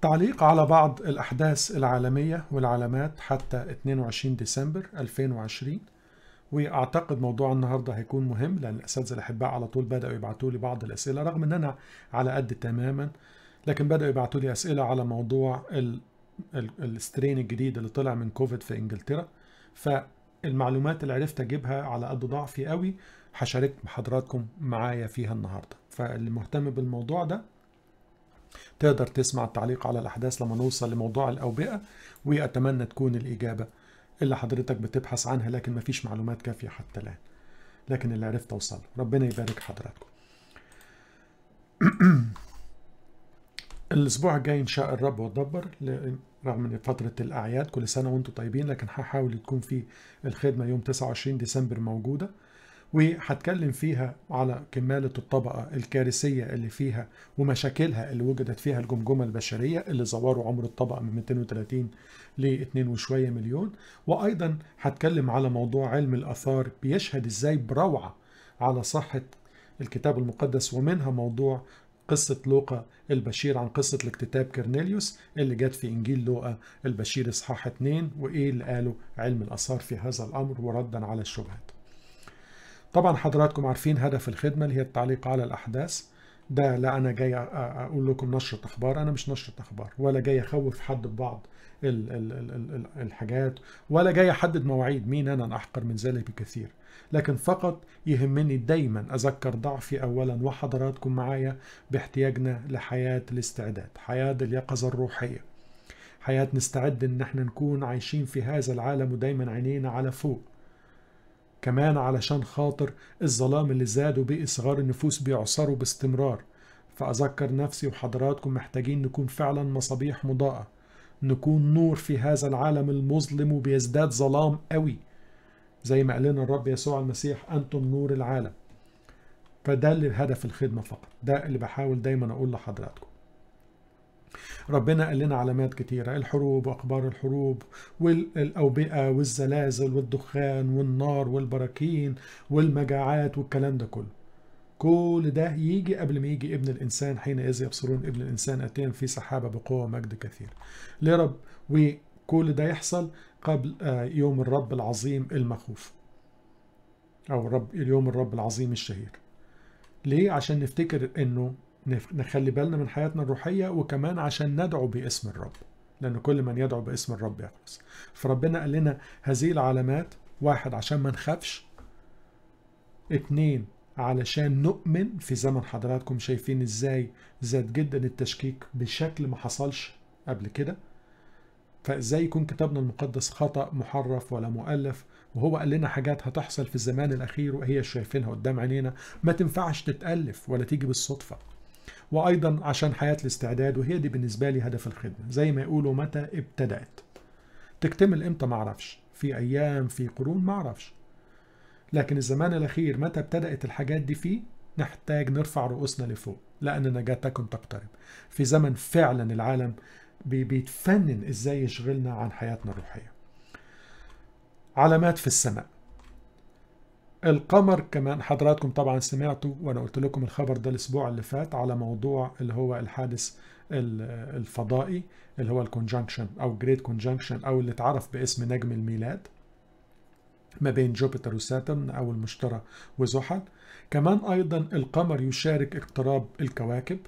تعليق على بعض الأحداث العالمية والعلامات حتى 22 ديسمبر 2020. وأعتقد موضوع النهاردة هيكون مهم، لأن الأساتذة الأحباء على طول بدأوا يبعتوا لي بعض الأسئلة، رغم أن أنا على قد تماما، لكن بدأوا يبعتوا لي أسئلة على موضوع السترين الجديد اللي طلع من كوفيد في إنجلترا. فالمعلومات اللي عرفت أجيبها على قد ضعفي قوي هشارك حضراتكم معايا فيها النهاردة. فاللي مهتم بالموضوع ده تقدر تسمع التعليق على الأحداث لما نوصل لموضوع الأوبئة، وأتمنى تكون الإجابة اللي حضرتك بتبحث عنها، لكن مفيش معلومات كافية حتى الآن، لكن اللي عرفت أوصله. ربنا يبارك حضراتكم. الأسبوع الجاي إن شاء الرب وتدبر، رغم من فترة الأعياد، كل سنة وأنتم طيبين، لكن هحاول تكون في الخدمة يوم 29 ديسمبر موجودة، وهتكلم فيها على كمالة الطبقة الكارثية اللي فيها ومشاكلها اللي وجدت فيها الجمجمة البشرية اللي زوروا عمر الطبقة من 230 ل 2 وشوية مليون. وأيضا هتكلم على موضوع علم الآثار بيشهد إزاي بروعة على صحة الكتاب المقدس، ومنها موضوع قصة لوقا البشير عن قصة الاكتتاب كرنيليوس اللي جت في إنجيل لوقا البشير إصحاح 2، وإيه اللي قاله علم الآثار في هذا الأمر وردا على الشبهات. طبعا حضراتكم عارفين هدف الخدمة اللي هي التعليق على الأحداث ده. لا أنا جاي أقول لكم نشرة أخبار، أنا مش نشرة أخبار، ولا جاي أخوف حد ببعض الحاجات، ولا جاي أحدد مواعيد. مين أنا أحقر من ذلك بكثير، لكن فقط يهمني دايما أذكر ضعفي أولا وحضراتكم معايا باحتياجنا لحياة الاستعداد، حياة اليقظة الروحية، حياة نستعد إن احنا نكون عايشين في هذا العالم ودايما عينينا على فوق. كمان علشان خاطر الظلام اللي زاد وبقي صغار النفوس بيعصروا باستمرار، فأذكر نفسي وحضراتكم محتاجين نكون فعلا مصابيح مضاءة، نكون نور في هذا العالم المظلم وبيزداد ظلام قوي، زي ما قال لنا الرب يسوع المسيح أنتم نور العالم. فده اللي هدف الخدمة فقط، ده اللي بحاول دايما أقول لحضراتكم. ربنا قال لنا علامات كتيرة، الحروب وأخبار الحروب والأوبئة والزلازل والدخان والنار والبراكين والمجاعات والكلام ده كله، كل ده يجي قبل ما يجي ابن الإنسان، حينئذ يبصرون ابن الإنسان أتيا في سحابة بقوة مجد كثير لرب. وكل ده يحصل قبل يوم الرب العظيم المخوف، أو يوم الرب العظيم الشهير. ليه؟ عشان نفتكر إنه نخلي بالنا من حياتنا الروحية، وكمان عشان ندعو باسم الرب، لأن كل من يدعو باسم الرب يخلص. فربنا قال لنا هذه العلامات، واحد عشان ما نخافش، اتنين علشان نؤمن. في زمن حضراتكم شايفين ازاي زاد جدا التشكيك بشكل ما حصلش قبل كده، فازاي يكون كتابنا المقدس خطأ محرف ولا مؤلف، وهو قال لنا حاجات هتحصل في الزمان الأخير وهي شايفينها قدام عينينا، ما تنفعش تتألف ولا تيجي بالصدفة. وأيضا عشان حياة الاستعداد، وهي دي بالنسبة لي هدف الخدمة، زي ما يقولوا متى ابتدأت، تكتمل امتى معرفش، في أيام في قرون معرفش، لكن الزمان الأخير متى ابتدأت الحاجات دي فيه نحتاج نرفع رؤوسنا لفوق، لأن نجاتكم تقترب. في زمن فعلا العالم بيتفنن ازاي يشغلنا عن حياتنا الروحية. علامات في السماء، القمر. كمان حضراتكم طبعا سمعتوا وانا قلت لكم الخبر ده الاسبوع اللي فات على موضوع اللي هو الحادث الفضائي اللي هو الكونجنكشن او جريت كونجنكشن، او اللي اتعرف باسم نجم الميلاد، ما بين جوبيتر وساترن او المشتري وزحل. كمان ايضا القمر يشارك اقتراب الكواكب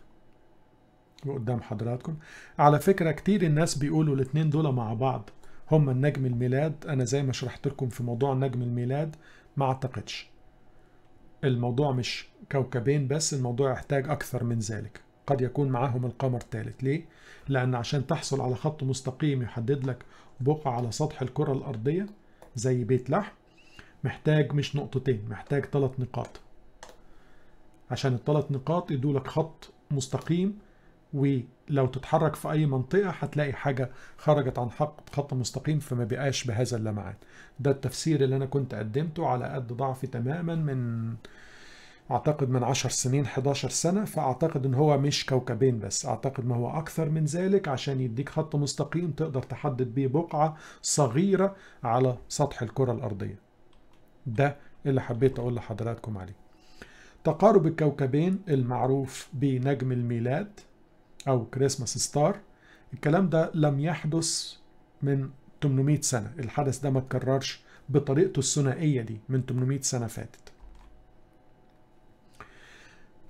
وقدام حضراتكم. على فكرة كتير الناس بيقولوا الاثنين دول مع بعض هما النجم الميلاد. انا زي ما شرحت لكم في موضوع نجم الميلاد ما اعتقدش، الموضوع مش كوكبين بس، الموضوع يحتاج اكثر من ذلك، قد يكون معاهم القمر ثالث. ليه؟ لان عشان تحصل على خط مستقيم يحدد لك بقعة على سطح الكرة الارضية زي بيت لحم، محتاج مش نقطتين، محتاج 3 نقاط، عشان ال3 نقاط يدوا لك خط مستقيم، ولو تتحرك في أي منطقة هتلاقي حاجة خرجت عن خط مستقيم فما بقاش بهذا اللمعان. ده التفسير اللي أنا كنت قدمته على قد ضعفي تماما من أعتقد من 10 سنين 11 سنة. فأعتقد إن هو مش كوكبين بس، أعتقد ما هو أكثر من ذلك، عشان يديك خط مستقيم تقدر تحدد بيه بقعة صغيرة على سطح الكرة الأرضية. ده اللي حبيت أقول لحضراتكم عليه. تقارب الكوكبين المعروف بنجم الميلاد أو كريسماس ستار الكلام ده لم يحدث من 800 سنة، الحدث ده ما اتكررش بطريقته الثنائية دي من 800 سنة فاتت.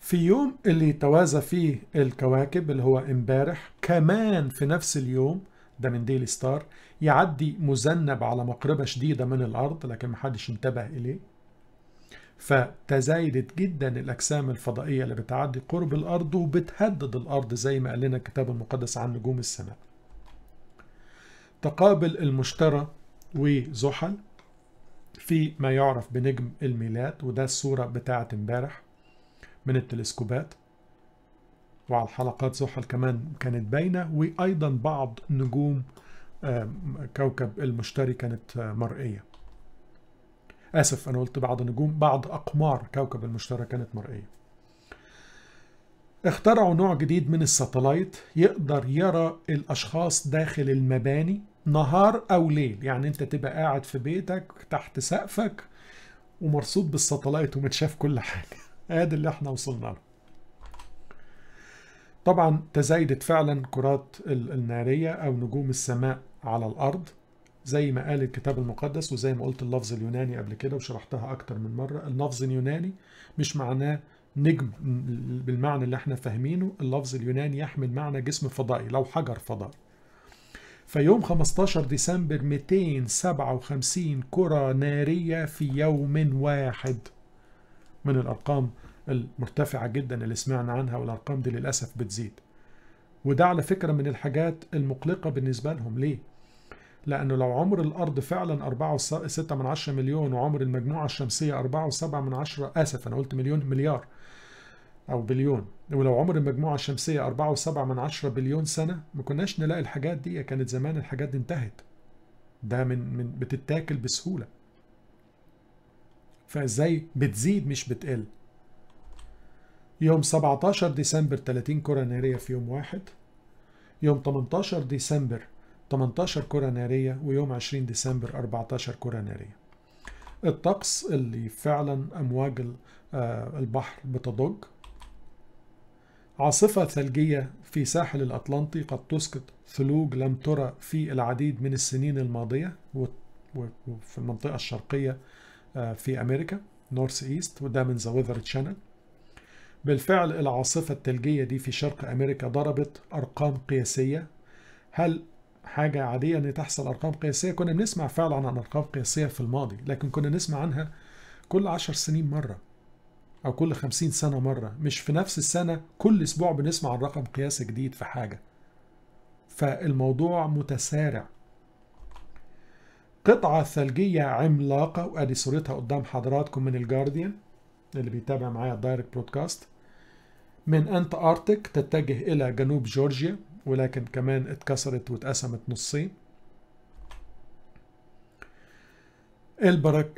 في يوم اللي توازى فيه الكواكب اللي هو امبارح، كمان في نفس اليوم ده من ديلي ستار يعدي مذنب على مقربة شديدة من الأرض لكن محدش انتبه إليه، فتزايدت جدا الأجسام الفضائية اللي بتعدي قرب الأرض وبتهدد الأرض زي ما قال لنا الكتاب المقدس عن نجوم السماء. تقابل المشتري وزحل في ما يعرف بنجم الميلاد، وده الصورة بتاعة امبارح من التلسكوبات، وعلى الحلقات زحل كمان كانت باينة، وأيضا بعض نجوم كوكب المشتري كانت مرئية. آسف أنا قلت بعض نجوم، بعض أقمار كوكب المشتري كانت مرئية. اخترعوا نوع جديد من الساتلايت يقدر يرى الأشخاص داخل المباني نهار أو ليل، يعني أنت تبقى قاعد في بيتك تحت سقفك ومرصود بالساتلايت ومتشاف كل حاجة. هذا اللي احنا وصلنا له. طبعا تزايدت فعلا كرات النارية أو نجوم السماء على الأرض زي ما قال الكتاب المقدس، وزي ما قلت اللفظ اليوناني قبل كده وشرحتها أكتر من مرة. اللفظ اليوناني مش معناه نجم بالمعنى اللي احنا فاهمينه، اللفظ اليوناني يحمل معنى جسم فضائي لو حجر فضائي. فيوم 15 ديسمبر 257 كرة نارية في يوم واحد، من الأرقام المرتفعة جدا اللي سمعنا عنها، والأرقام دي للأسف بتزيد. وده على فكرة من الحاجات المقلقة بالنسبة لهم. ليه؟ لأنه لو عمر الأرض فعلا 4.6 مليون وعمر المجموعة الشمسية 4.7، آسف أنا قلت مليون، مليار أو بليون، ولو عمر المجموعة الشمسية 4.7 بليون سنة ما كناش نلاقي الحاجات دي، كانت زمان الحاجات دي انتهت. ده من بتتاكل بسهولة. فازاي بتزيد مش بتقل؟ يوم 17 ديسمبر 30 كرة نارية في يوم واحد، يوم 18 ديسمبر 18 كرة نارية، ويوم 20 ديسمبر 14 كرة نارية. الطقس اللي فعلا أمواج البحر بتضج، عاصفة ثلجية في ساحل الأطلنطي قد تسقط ثلوج لم ترى في العديد من السنين الماضية، وفي المنطقة الشرقية في أمريكا نورث إيست، وده من ذا ويذر تشانل. بالفعل العاصفة الثلجية دي في شرق أمريكا ضربت أرقام قياسية. هل حاجة عادية أن تحصل أرقام قياسية؟ كنا بنسمع فعلا عن أرقام قياسية في الماضي، لكن كنا نسمع عنها كل 10 سنين مرة أو كل 50 سنة مرة، مش في نفس السنة كل أسبوع بنسمع عن رقم قياسي جديد في حاجة. فالموضوع متسارع. قطعة ثلجية عملاقة، وأدي صورتها قدام حضراتكم من الجارديان اللي بيتابع معايا الدايركت برودكاست، من أنتاركتيك تتجه إلى جنوب جورجيا، ولكن كمان اتكسرت واتقسمت نصين.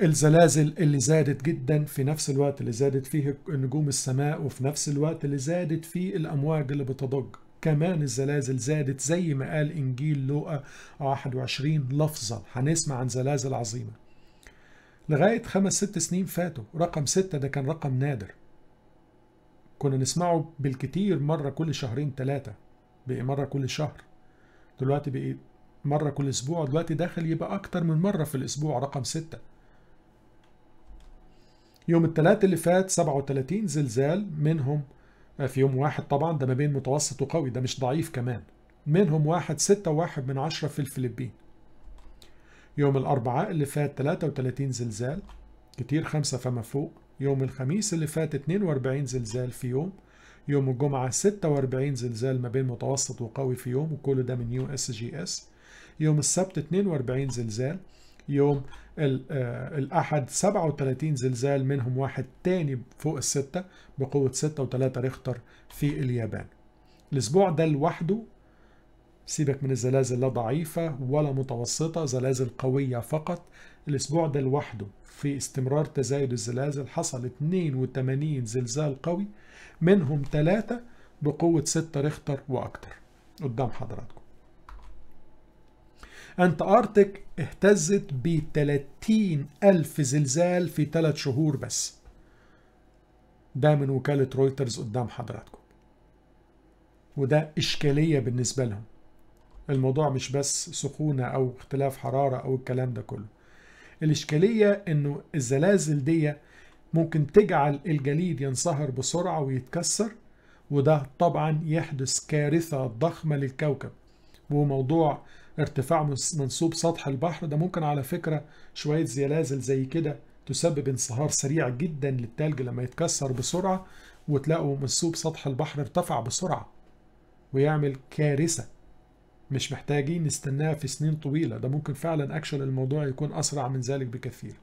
الزلازل اللي زادت جدا في نفس الوقت اللي زادت فيه نجوم السماء، وفي نفس الوقت اللي زادت فيه الأمواج اللي بتضج. كمان الزلازل زادت زي ما قال إنجيل لوقا 21 لفظا، هنسمع عن زلازل عظيمة. لغاية 5-6 سنين فاتوا رقم 6 ده كان رقم نادر، كنا نسمعه بالكتير مرة كل 2-3 شهور، بقي مرة كل شهر، دلوقتي بقي مرة كل أسبوع، دلوقتي داخل يبقى أكتر من مرة في الأسبوع رقم 6. يوم الثلاث اللي فات 37 زلزال، منهم في يوم واحد طبعا، ده ما بين متوسط وقوي، ده مش ضعيف كمان، منهم واحد 6.1 في الفلبين. يوم الأربعاء اللي فات 33 زلزال، كتير 5 فما فوق. يوم الخميس اللي فات 42 زلزال في يوم. يوم الجمعة 46 زلزال ما بين متوسط وقوي في يوم، وكل ده من USGS. يوم السبت 42 زلزال. يوم الأحد 37 زلزال، منهم واحد تاني فوق ال6 بقوة 6.3 ريختر في اليابان. الأسبوع ده لوحده، سيبك من الزلازل لا ضعيفة ولا متوسطة، زلازل قوية فقط، الأسبوع ده لوحده في استمرار تزايد الزلازل حصل 82 زلزال قوي، منهم 3 بقوة 6 ريختر وأكتر قدام حضراتكم. أنتاركتيك اهتزت ب 30,000 زلزال في 3 شهور بس، ده من وكالة رويترز قدام حضراتكم. وده إشكالية بالنسبة لهم، الموضوع مش بس سخونة أو اختلاف حرارة أو الكلام ده كله. الإشكالية إنه الزلازل دي ممكن تجعل الجليد ينصهر بسرعة ويتكسر، وده طبعا يحدث كارثة ضخمة للكوكب. وموضوع ارتفاع منسوب سطح البحر ده ممكن على فكرة شوية زلازل زي كده تسبب انصهار سريع جدا للتلج لما يتكسر بسرعة، وتلاقوا منسوب سطح البحر ارتفع بسرعة ويعمل كارثة. مش محتاجين نستناها في سنين طويلة، ده ممكن فعلا اكشن الموضوع يكون اسرع من ذلك بكثير.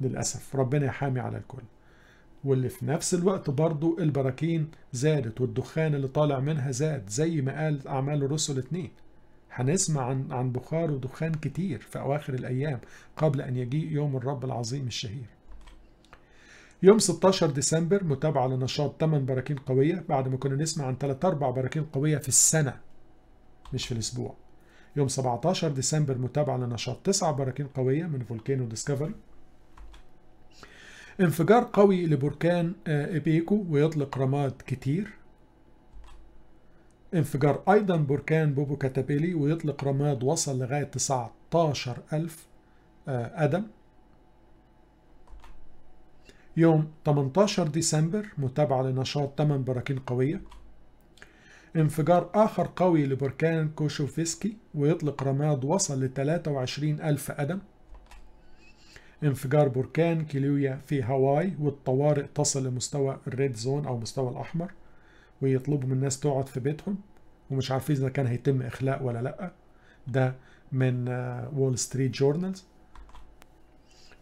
للأسف ربنا يحامي على الكل. واللي في نفس الوقت برضو البراكين زادت والدخان اللي طالع منها زاد زي ما قال أعمال الرسل 2. هنسمع عن بخار ودخان كتير في أواخر الأيام قبل أن يجيء يوم الرب العظيم الشهير. يوم 16 ديسمبر متابعة لنشاط 8 براكين قوية، بعد ما كنا نسمع عن 3-4 براكين قوية في السنة مش في الأسبوع. يوم 17 ديسمبر متابعة لنشاط 9 براكين قوية من فولكانو ديسكفري. انفجار قوي لبركان إبيكو ويطلق رماد كتير. انفجار أيضا بركان بوبوكاتابيلي ويطلق رماد وصل لغاية 19,000 قدم. يوم 18 ديسمبر متابعة لنشاط 8 براكين قوية. انفجار آخر قوي لبركان كوشوفسكي ويطلق رماد وصل ل 23,000 قدم. انفجار بركان كيلويا في هاواي والطوارئ تصل لمستوى الريد زون أو مستوى الأحمر، ويطلبوا من الناس تقعد في بيتهم ومش عارفين إذا كان هيتم إخلاء ولا لأ. ده من وول ستريت جورنالز.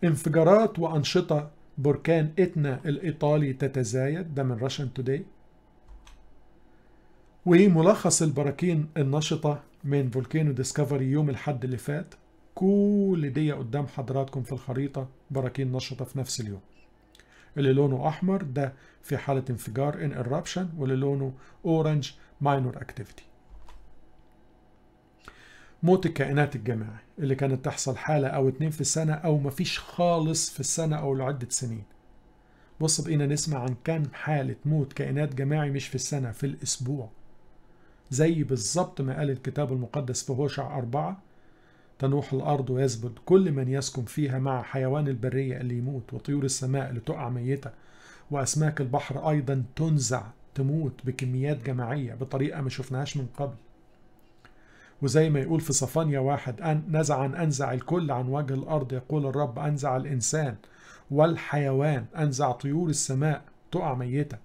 انفجارات وأنشطة بركان إتنا الإيطالي تتزايد، ده من راشن توداي. وملخص البراكين النشطة من فولكانو ديسكفري يوم الحد اللي فات، كل دي قدام حضراتكم في الخريطة براكين نشطة في نفس اليوم. اللي لونه أحمر ده في حالة انفجار in eruption، واللي لونه أورنج minor activity. موت الكائنات الجماعي اللي كانت تحصل حالة أو 2 في السنة أو مفيش خالص في السنة أو لعدة سنين. بص بقينا نسمع عن كم حالة موت كائنات جماعي، مش في السنة، في الأسبوع، زي بالظبط ما قال الكتاب المقدس في هوشع 4: تنوح الأرض ويسبد كل من يسكن فيها، مع حيوان البرية اللي يموت، وطيور السماء اللي تقع ميتة، وأسماك البحر أيضا تنزع تموت بكميات جماعية بطريقة ما شفناهاش من قبل. وزي ما يقول في صفنيا 1: أنزع الكل عن وجه الأرض، يقول الرب، أنزع الإنسان والحيوان، أنزع طيور السماء تقع ميتة،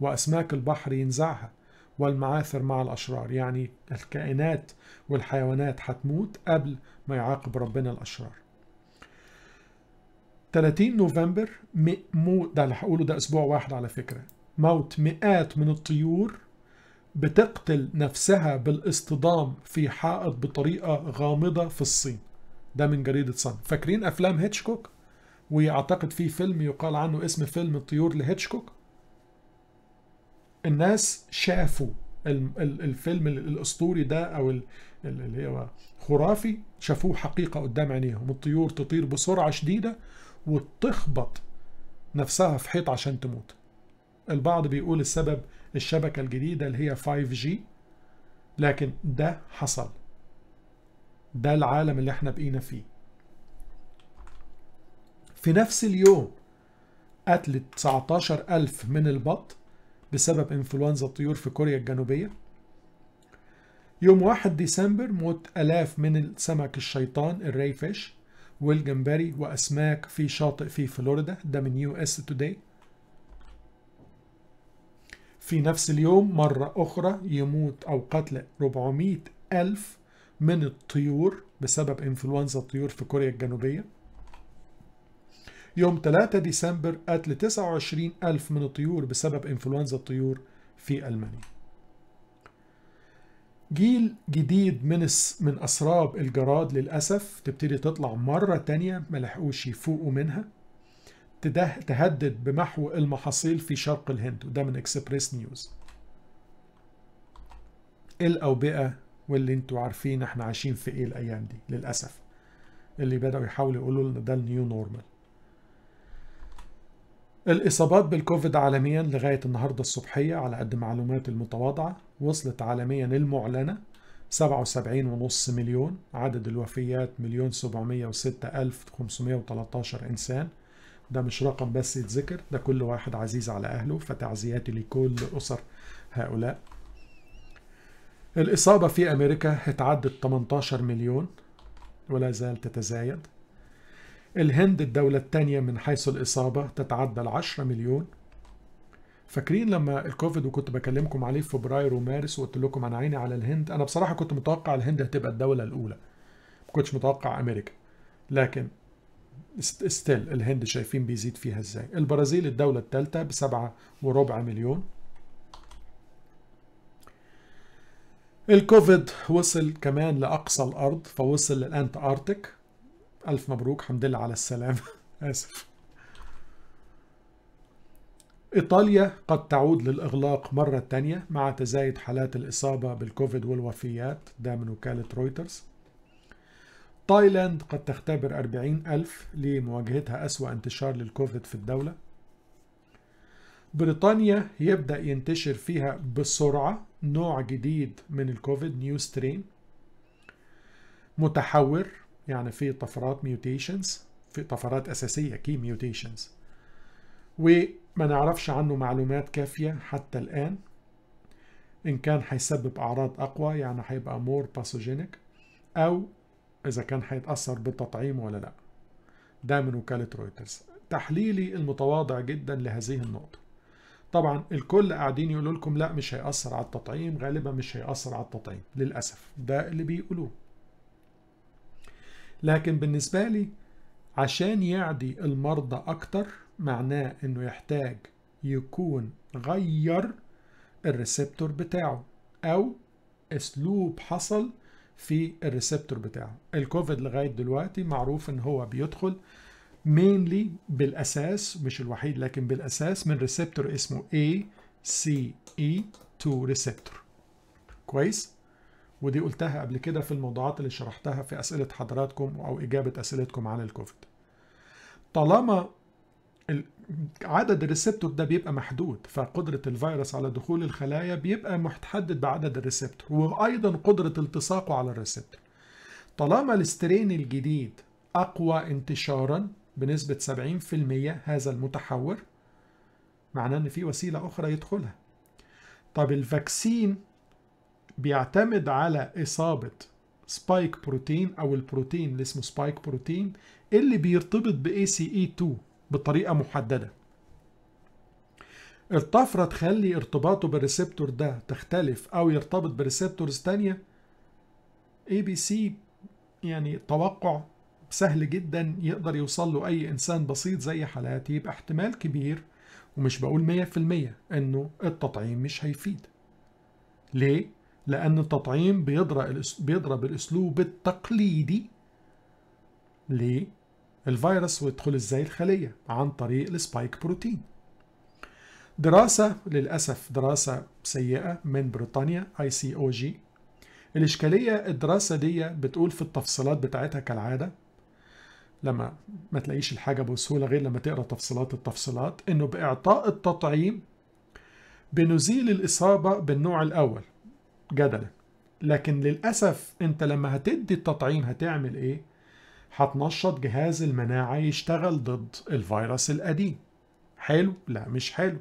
وأسماك البحر ينزعها، والمعاثر مع الأشرار. يعني الكائنات والحيوانات هتموت قبل ما يعاقب ربنا الأشرار. 30 نوفمبر ده اللي هقوله ده أسبوع واحد على فكرة، موت مئات من الطيور بتقتل نفسها بالاصطدام في حائط بطريقة غامضة في الصين. ده من جريدة صن. فاكرين أفلام هيتشكوك؟ ويعتقد فيه فيلم يقال عنه اسم فيلم الطيور لهيتشكوك. الناس شافوا الفيلم الأسطوري ده أو اللي هو خرافي، شافوه حقيقة قدام عينيهم. الطيور تطير بسرعة شديدة وتخبط نفسها في حيط عشان تموت. البعض بيقول السبب الشبكة الجديدة اللي هي 5G، لكن ده حصل. ده العالم اللي احنا بقينا فيه. في نفس اليوم قتل 19,000 من البط بسبب انفلونزا الطيور في كوريا الجنوبية. يوم 1 ديسمبر موت آلاف من السمك الشيطان الريفيش والجمبري وأسماك في شاطئ في فلوريدا، ده من US Today. في نفس اليوم مرة أخرى يموت أو قتل 400,000 من الطيور بسبب انفلونزا الطيور في كوريا الجنوبية. يوم 3 ديسمبر قتل 29,000 من الطيور بسبب انفلونزا الطيور في ألمانيا. جيل جديد من أسراب الجراد للأسف تبتدي تطلع مرة تانية، ملحقوش يفوقوا منها. تهدد بمحو المحاصيل في شرق الهند، وده من اكسبريس نيوز. الأوبئة واللي انتوا عارفين احنا عايشين في ايه الأيام دي للأسف، اللي بدأوا يحاولوا يقولوا لنا ده النيو نورمال. الإصابات بالكوفيد عالميا لغاية النهاردة الصبحية على قد معلومات المتواضعة وصلت عالميا المعلنة 77.5 مليون، عدد الوفيات 1,706,513 إنسان. ده مش رقم بس يتذكر، ده كل واحد عزيز على أهله، فتعزياتي لكل أسر هؤلاء. الإصابة في أمريكا اتعدت 18 مليون ولا زال تتزايد. الهند الدولة الثانية من حيث الإصابة تتعدى 10 مليون. فاكرين لما الكوفيد وكنت بكلمكم عليه في فبراير ومارس وقلت لكم عن عيني على الهند؟ أنا بصراحة كنت متوقع الهند هتبقى الدولة الأولى، ما كنتش متوقع أمريكا، لكن ستيل الهند شايفين بيزيد فيها إزاي. البرازيل الدولة الثالثة ب7.25 مليون. الكوفيد وصل كمان لأقصى الأرض، فوصل للأنتاركتيك. ألف مبروك، الحمد لله على السلامة. آسف. إيطاليا قد تعود للإغلاق مرة تانية مع تزايد حالات الإصابة بالكوفيد والوفيات، ده من وكالة رويترز. تايلاند قد تختبر 40,000 لمواجهتها أسوأ انتشار للكوفيد في الدولة. بريطانيا يبدأ ينتشر فيها بسرعة نوع جديد من الكوفيد، نيو سترين متحور، يعني في طفرات ميوتيشنز، في طفرات أساسية كي ميوتيشنز، وما نعرفش عنه معلومات كافية حتى الآن. إن كان هيسبب أعراض أقوى يعني هيبقى مور باثوجينيك، أو إذا كان هيتأثر بالتطعيم ولا لأ، ده من وكالة رويترز. تحليلي المتواضع جدا لهذه النقطة. طبعا الكل قاعدين يقولوا لكم لا مش هيأثر على التطعيم، غالبا مش هيأثر على التطعيم، للأسف ده اللي بيقولوه. لكن بالنسبة لي عشان يعدي المرضى أكتر معناه إنه يحتاج يكون غير الريسبتور بتاعه أو أسلوب حصل في الريسبتور بتاعه. الكوفيد لغاية دلوقتي معروف إن هو بيدخل mainly بالأساس، مش الوحيد لكن بالأساس، من ريسبتور اسمه ACE2 ريسبتور. كويس؟ ودي قلتها قبل كده في الموضوعات اللي شرحتها في أسئلة حضراتكم أو إجابة أسئلتكم على الكوفيد. طالما عدد الريسبتور ده بيبقى محدود، فقدرة الفيروس على دخول الخلايا بيبقى متحدد بعدد الريسبتور، وأيضا قدرة التصاقه على الريسبتور. طالما الاسترين الجديد أقوى انتشارا بنسبة 70% هذا المتحور، معناه إن في وسيلة أخرى يدخلها. طب الفاكسين بيعتمد على إصابة سبايك بروتين أو البروتين اللي اسمه سبايك بروتين اللي بيرتبط بACE2 بطريقة محددة. الطفرة تخلي ارتباطه بالريسبتور ده تختلف أو يرتبط بريسبتورز تانية. ABC يعني توقع سهل جدا يقدر يوصل له أي إنسان بسيط زي حالاتي، يبقى احتمال كبير ومش بقول 100% إنه التطعيم مش هيفيد. ليه؟ لأن التطعيم بيضرب الأسلوب التقليدي للفيروس ويدخل إزاي الخلية عن طريق السبايك بروتين. دراسة للأسف دراسة سيئة من بريطانيا ICOG. الإشكالية الدراسة دي بتقول في التفصيلات بتاعتها كالعادة، لما ما تلاقيش الحاجة بسهولة غير لما تقرأ تفصيلات التفصيلات، إنه بإعطاء التطعيم بنزيل الإصابة بالنوع الأول جدلا. لكن للأسف أنت لما هتدي التطعيم هتعمل إيه؟ هتنشط جهاز المناعة يشتغل ضد الفيروس القديم. حلو؟ لا مش حلو.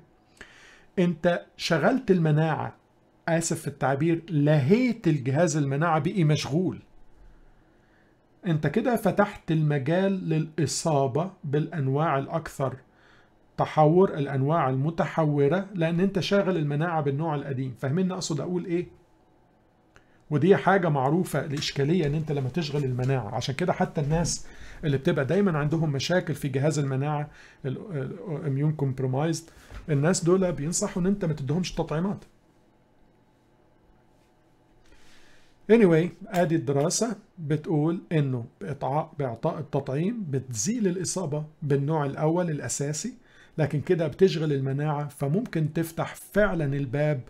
أنت شغلت المناعة، آسف في التعبير، لهيت الجهاز المناعة بقي مشغول. أنت كده فتحت المجال للإصابة بالأنواع الأكثر تحور، الأنواع المتحورة، لأن أنت شاغل المناعة بالنوع القديم. فاهمين أقصد أقول إيه؟ ودي حاجة معروفة الإشكالية إن أنت لما تشغل المناعة. عشان كده حتى الناس اللي بتبقى دايما عندهم مشاكل في جهاز المناعة الاميون كومبرومايزد، الناس دول بينصحوا إن أنت ما تدهمش تطعيمات. anyway ادي الدراسة بتقول انه باعطاء التطعيم بتزيل الاصابة بالنوع الاول الاساسي، لكن كده بتشغل المناعة، فممكن تفتح فعلا الباب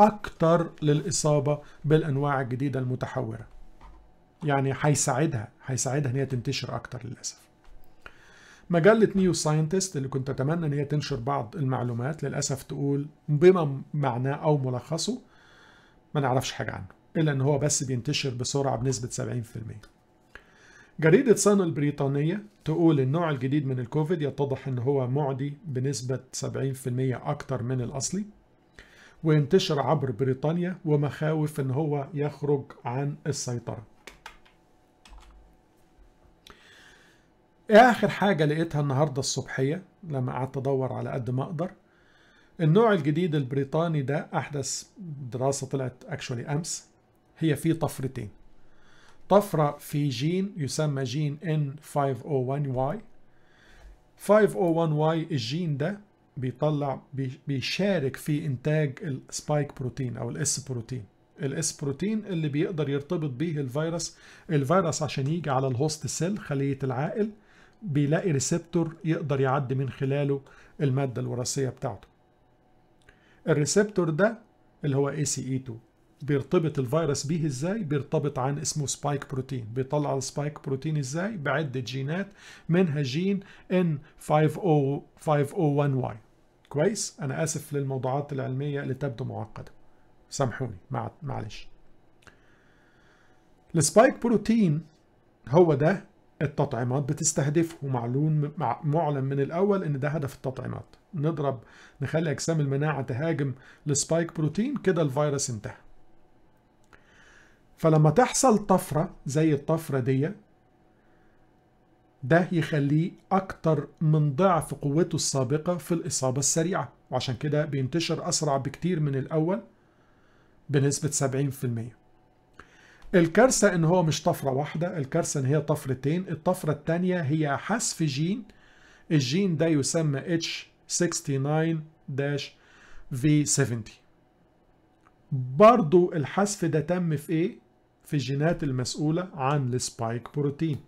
اكتر للاصابة بالانواع الجديدة المتحورة. يعني هيساعدها ان هي تنتشر اكتر للاسف. مجلة نيو ساينتست اللي كنت أتمنى إن هي تنشر بعض المعلومات للأسف تقول بما معناه أو ملخصه ما نعرفش حاجة عنه، إلا إن هو بس بينتشر بسرعة بنسبة 70%. جريدة صن البريطانية تقول النوع الجديد من الكوفيد يتضح إن هو معدي بنسبة 70% أكتر من الأصلي، وينتشر عبر بريطانيا، ومخاوف إن هو يخرج عن السيطرة. آخر حاجة لقيتها النهاردة الصبحية لما قعدت أدور على قد ما أقدر، النوع الجديد البريطاني ده أحدث دراسة طلعت actually أمس، هي فيه طفرتين. طفرة في جين يسمى جين N501Y. 501Y الجين ده بيشارك في إنتاج السبايك بروتين أو الإس بروتين. الاس بروتين اللي بيقدر يرتبط به الفيروس. الفيروس عشان يجي على الهوست سيل خلية العائل بيلاقي ريسبتور يقدر يعدي من خلاله المادة الوراثية بتاعته. الريسبتور ده اللي هو ACE2 بيرتبط الفيروس بيه ازاي؟ بيرتبط عن اسمه سبايك بروتين. بيطلع السبايك بروتين ازاي؟ بعدة جينات منها جين N501Y. كويس؟ أنا آسف للموضوعات العلمية اللي تبدو معقدة، سامحوني معلش. السبايك بروتين هو ده التطعيمات بتستهدفه، ومعلوم معلن من الأول إن ده هدف التطعيمات. نخلي أجسام المناعة تهاجم السبايك بروتين، كده الفيروس انتهى. فلما تحصل طفرة زي الطفرة دي، ده يخليه أكتر من ضعف قوته السابقة في الإصابة السريعة، وعشان كده بينتشر أسرع بكتير من الأول بنسبة 70%. الكارثة إن هو مش طفرة واحدة، الكارثة إن هي طفرتين. الطفرة الثانية هي حذف جين، الجين ده يسمى H69-V70. برضو الحذف ده تم في إيه؟ في الجينات المسؤولة عن السبايك بروتين.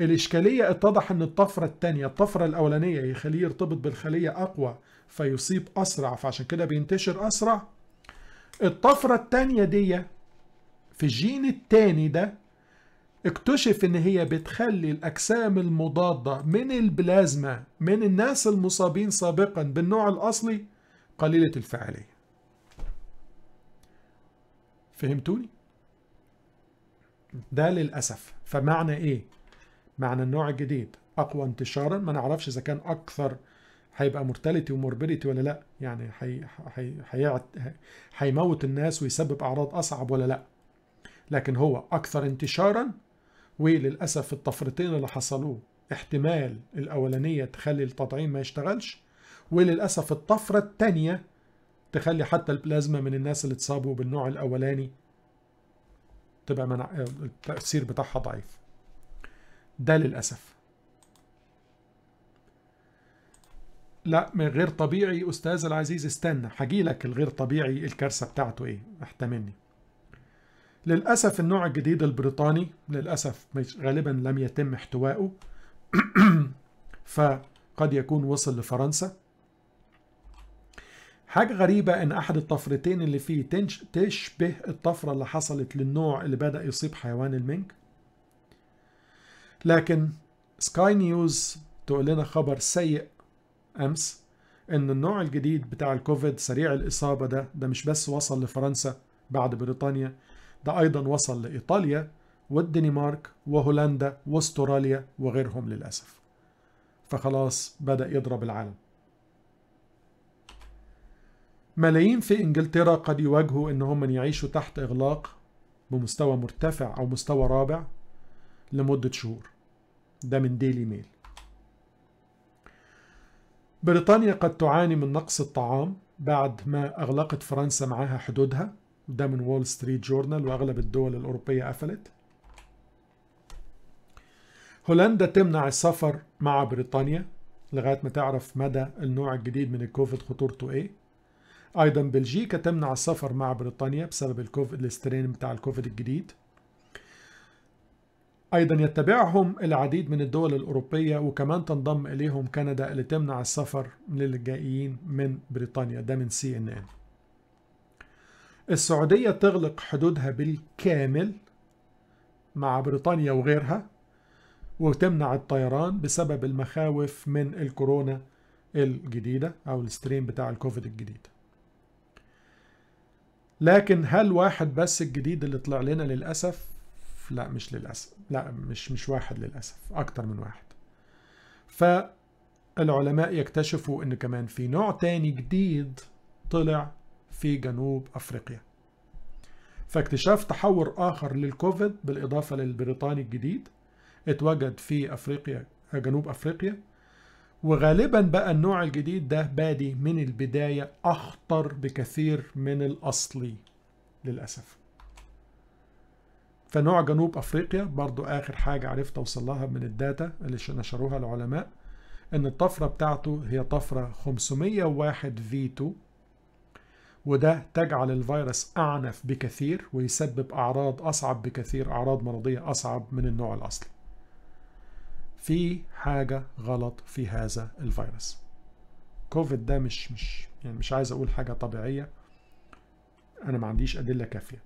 الإشكالية اتضح إن الطفرة الثانية، الطفرة الأولانية يخليه يرتبط بالخلية أقوى فيصيب أسرع، فعشان كده بينتشر أسرع. الطفرة التانية دي في الجين التاني ده اكتشف ان هي بتخلي الاجسام المضادة من البلازما من الناس المصابين سابقا بالنوع الاصلي قليلة الفعالية. فهمتوني؟ ده للأسف. فمعنى ايه؟ معنى النوع الجديد اقوى انتشارا، ما نعرفش اذا كان اكثر هيبقى مورتاليتي وموربيليتي ولا لا، يعني هيموت الناس ويسبب اعراض اصعب ولا لا، لكن هو اكثر انتشارا. وللاسف الطفرتين اللي حصلوا، احتمال الاولانيه تخلي التطعيم ما يشتغلش، وللاسف الطفره الثانيه تخلي حتى البلازما من الناس اللي اتصابوا بالنوع الاولاني تبقى التاثير بتاعها ضعيف. ده للاسف. لا، من غير طبيعي. أستاذ العزيز استنى هجيلك الغير طبيعي الكارثة بتاعته إيه؟ احتملني. للأسف النوع الجديد البريطاني للأسف غالبا لم يتم احتوائه فقد يكون وصل لفرنسا. حاجة غريبة إن أحد الطفرتين اللي فيه تشبه الطفرة اللي حصلت للنوع اللي بدأ يصيب حيوان المنك. لكن سكاي نيوز تقول لنا خبر سيء أمس إن النوع الجديد بتاع الكوفيد سريع الإصابة ده مش بس وصل لفرنسا بعد بريطانيا، ده أيضا وصل لإيطاليا والدنمارك وهولندا واستراليا وغيرهم للأسف. فخلاص بدأ يضرب العالم. ملايين في إنجلترا قد يواجهوا إنهم من يعيشوا تحت إغلاق بمستوى مرتفع أو مستوى رابع لمدة شهور. ده من ديلي ميل. بريطانيا قد تعاني من نقص الطعام بعد ما أغلقت فرنسا معاها حدودها، وده من وول ستريت جورنال، وأغلب الدول الأوروبية قفلت. هولندا تمنع السفر مع بريطانيا لغاية ما تعرف مدى النوع الجديد من الكوفيد خطورته إيه. أيضا بلجيكا تمنع السفر مع بريطانيا بسبب الكوفيد الاسترين بتاع الكوفيد الجديد. أيضا يتبعهم العديد من الدول الأوروبية، وكمان تنضم إليهم كندا اللي تمنع السفر للجائيين من بريطانيا. ده من CNN. السعودية تغلق حدودها بالكامل مع بريطانيا وغيرها وتمنع الطيران بسبب المخاوف من الكورونا الجديدة أو الستريم بتاع الكوفيد الجديد. لكن هل واحد بس الجديد اللي طلع لنا للأسف؟ لا مش للأسف، لا مش واحد للأسف، أكتر من واحد. فالعلماء يكتشفوا إن كمان في نوع تاني جديد طلع في جنوب أفريقيا. فاكتشاف تحور آخر للكوفيد بالإضافة للبريطاني الجديد اتوجد في أفريقيا، جنوب أفريقيا. وغالبا بقى النوع الجديد ده بادي من البداية أخطر بكثير من الأصلي للأسف. فنوع جنوب أفريقيا برضو آخر حاجة عرفت أوصلها من الداتا اللي نشروها العلماء إن الطفرة بتاعته هي طفرة 501 V2، وده تجعل الفيروس أعنف بكثير ويسبب أعراض أصعب بكثير، أعراض مرضية أصعب من النوع الأصلي. في حاجة غلط في هذا الفيروس. كوفيد ده مش يعني مش عايز أقول حاجة طبيعية، أنا ما عنديش أدلة كافية.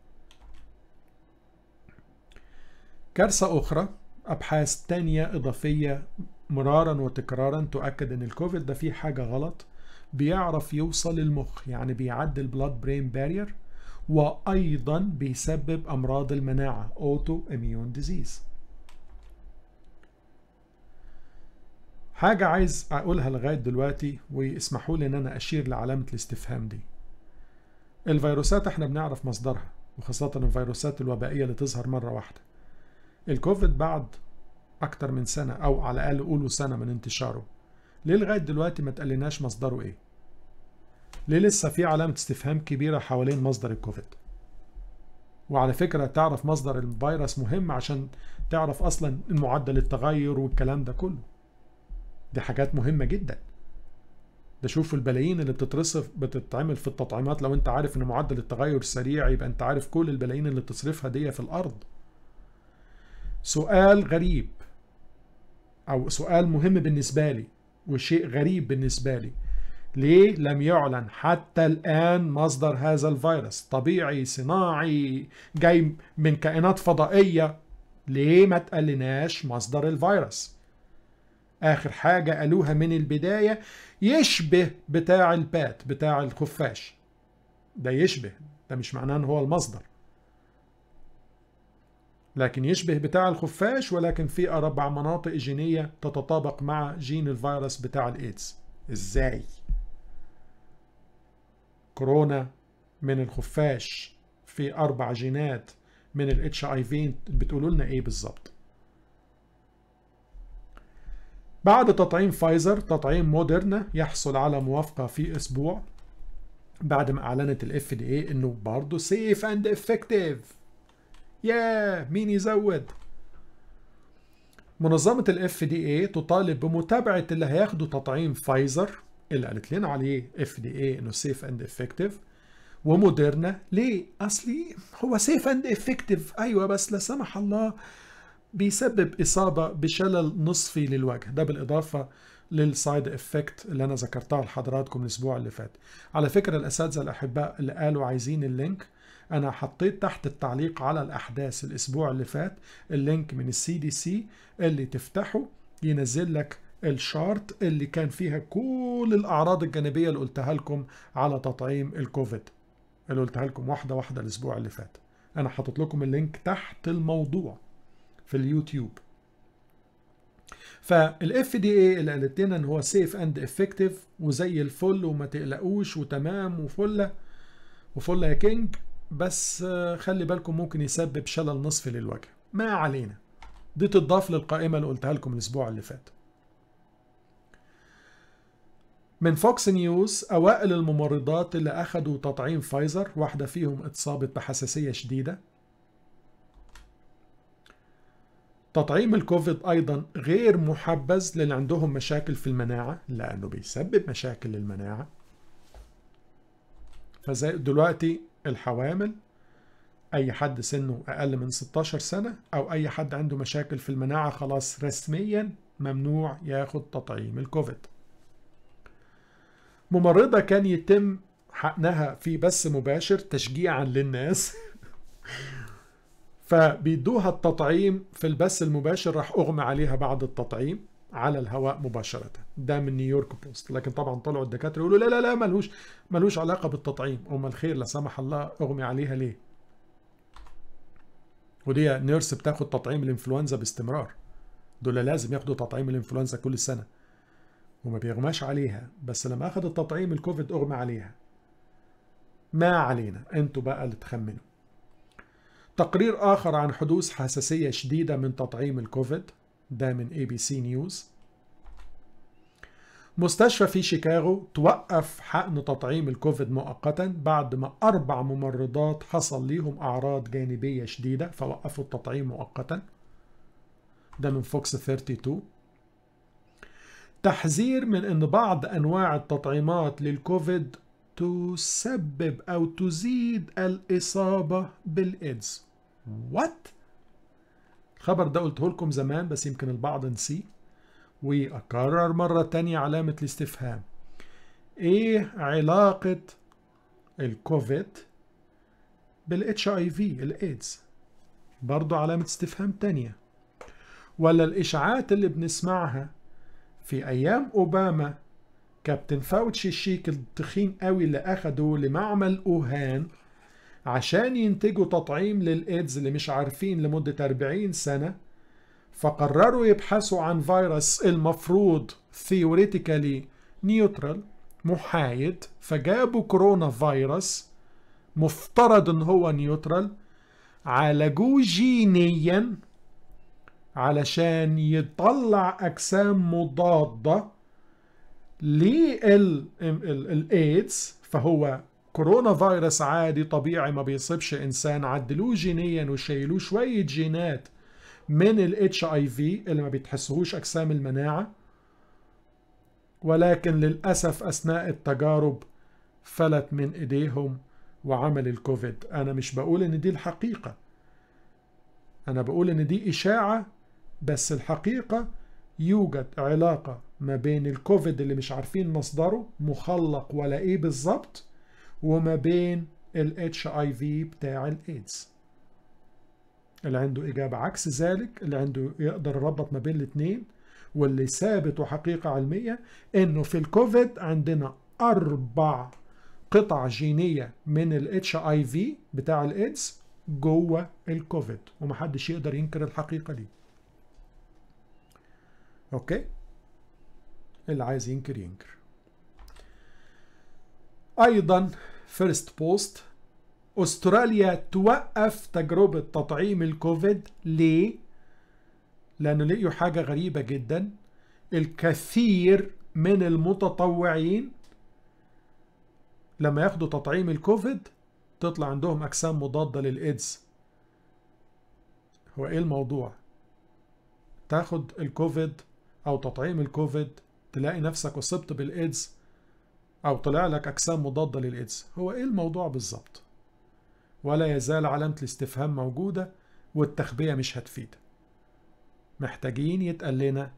كارثة أخرى، أبحاث تانية إضافية مرارا وتكرارا تؤكد إن الكوفيد ده فيه حاجة غلط. بيعرف يوصل المخ، يعني بيعدي البلاد برين بارير، وأيضا بيسبب أمراض المناعة أوتو إميون ديزيز. حاجة عايز أقولها لغاية دلوقتي ويسمحوا لي إن أنا أشير لعلامة الاستفهام دي. الفيروسات إحنا بنعرف مصدرها، وخاصة الفيروسات الوبائية اللي تظهر مرة واحدة. الكوفيد بعد أكتر من سنة أو على الأقل قولوا سنة من انتشاره، ليه لغاية دلوقتي ما تقلناش مصدره إيه؟ ليه لسه في علامة استفهام كبيرة حوالين مصدر الكوفيد؟ وعلى فكرة تعرف مصدر الفيروس مهم عشان تعرف أصلا معدل التغير والكلام ده كله. دي حاجات مهمة جدا. ده شوفوا البلايين اللي بتتعمل في التطعيمات، لو أنت عارف إن معدل التغير سريع يبقى أنت عارف كل البلايين اللي بتصرفها دي في الأرض. سؤال غريب أو سؤال مهم بالنسبة لي وشيء غريب بالنسبة لي، ليه لم يعلن حتى الآن مصدر هذا الفيروس؟ طبيعي، صناعي، جاي من كائنات فضائية، ليه ما تقلناش مصدر الفيروس؟ آخر حاجة قالوها من البداية يشبه بتاع البات، بتاع الخفاش، ده يشبه، ده مش معناه إن هو المصدر، لكن يشبه بتاع الخفاش، ولكن في 4 مناطق جينية تتطابق مع جين الفيروس بتاع الإيدز. إزاي؟ كورونا من الخفاش في 4 جينات من الHIV، بتقولوا لنا إيه بالظبط؟ بعد تطعيم فايزر، تطعيم موديرنا يحصل على موافقة في أسبوع بعد ما أعلنت الFDA إنه برضه safe and effective. ياه، مين يزود؟ منظمة ال FDA تطالب بمتابعة اللي هياخدوا تطعيم فايزر اللي قالت لنا عليه FDA انه safe and effective، وموديرنا ليه؟ اصلي هو safe and effective، ايوه بس لا سمح الله بيسبب اصابة بشلل نصفي للوجه، ده بالاضافة للسايد افكت اللي انا ذكرتها لحضراتكم الاسبوع اللي فات. على فكرة الاساتذة الاحباء اللي قالوا عايزين اللينك، أنا حطيت تحت التعليق على الأحداث الأسبوع اللي فات اللينك من CDC اللي تفتحه ينزل لك الشارت اللي كان فيها كل الأعراض الجانبية اللي قلتها لكم على تطعيم الكوفيد، اللي قلتها لكم واحدة واحدة الأسبوع اللي فات. أنا حطيت لكم اللينك تحت الموضوع في اليوتيوب. فالFDA اللي قالت لنا إن هو safe and effective وزي الفل وما تقلقوش وتمام وفلة وفلة يا كينج، بس خلي بالكم ممكن يسبب شلل نصفي للوجه. ما علينا، دي تضاف للقائمة اللي قلتها لكم الأسبوع اللي فات. من فوكس نيوز، أوائل الممرضات اللي أخدوا تطعيم فايزر واحدة فيهم اتصابت بحساسية شديدة. تطعيم الكوفيد أيضا غير محبذ للي عندهم مشاكل في المناعة لأنه بيسبب مشاكل للمناعة. فزي دلوقتي الحوامل، أي حد سنه أقل من 16 سنة أو أي حد عنده مشاكل في المناعة خلاص رسميا ممنوع ياخد تطعيم الكوفيد. ممرضة كان يتم حقنها في بث مباشر تشجيعا للناس فبيدوها التطعيم في البث المباشر، راح اغمى عليها بعد التطعيم على الهواء مباشرة. ده من نيويورك بوست. لكن طبعا طلعوا الدكاترة يقولوا لا لا لا ملوش علاقة بالتطعيم. امال خير لا سمح الله اغمي عليها ليه؟ ودي نيرس بتاخد تطعيم الانفلونزا باستمرار، دول لازم ياخدوا تطعيم الانفلونزا كل سنة وما بيغماش عليها، بس لما اخد التطعيم الكوفيد اغمى عليها. ما علينا، انتوا بقى اللي تخمنوا. تقرير آخر عن حدوث حساسية شديدة من تطعيم الكوفيد، ده من ABC News. مستشفى في شيكاغو توقف حقن تطعيم الكوفيد مؤقتا بعد ما 4 ممرضات حصل ليهم أعراض جانبية شديدة فوقفوا التطعيم مؤقتا. ده من فوكس 32. تحذير من أن بعض أنواع التطعيمات للكوفيد تسبب أو تزيد الإصابة بالإيدز. وات؟ الخبر ده قلته لكم زمان بس يمكن البعض نسيه، وأكرر مرة تانية علامة الاستفهام. إيه علاقة الكوفيد بالHIV الإيدز؟ برضو علامة استفهام تانية. ولا الإشاعات اللي بنسمعها في أيام أوباما، كابتن فاوتشي الشيك التخين قوي اللي أخده لمعمل أوهان عشان ينتجوا تطعيم للإيدز اللي مش عارفين لمدة 40 سنة، فقرروا يبحثوا عن فيروس المفروض ثيوريتيكالي نيوترال محايد، فجابوا كورونا فيروس مفترض ان هو نيوترال، عالجوه جينيا علشان يطلع أجسام مضادة للإيدز. فهو كورونا فيروس عادي طبيعي ما بيصيبش انسان، عدلوه جينيا وشيلوه شويه جينات من الHIV اللي ما بيتحسهوش اجسام المناعه، ولكن للاسف اثناء التجارب فلت من ايديهم وعمل الكوفيد. انا مش بقول ان دي الحقيقه، انا بقول ان دي اشاعه، بس الحقيقه يوجد علاقه ما بين الكوفيد اللي مش عارفين مصدره مخلق ولا ايه بالظبط وما بين الHIV بتاع الإيدز. اللي عنده إجابة عكس ذلك، اللي عنده يقدر يربط ما بين الاتنين، واللي ثابت وحقيقة علمية إنه في الكوفيد عندنا 4 قطع جينية من الHIV بتاع الإيدز جوه الكوفيد، ومحدش يقدر ينكر الحقيقة دي. أوكي؟ اللي عايز ينكر ينكر. أيضا فيرست بوست، أستراليا توقف تجربة تطعيم الكوفيد. ليه؟ لأنه لقيوا حاجة غريبة جدا، الكثير من المتطوعين لما ياخدوا تطعيم الكوفيد تطلع عندهم أجسام مضادة للإيدز. هو إيه الموضوع؟ تاخد الكوفيد أو تطعيم الكوفيد تلاقي نفسك أصبت بالإيدز أو طلع لك أجسام مضادة للإيدز. هو إيه الموضوع بالظبط؟ ولا يزال علامة الاستفهام موجودة والتخبية مش هتفيد. محتاجين يتقال لنا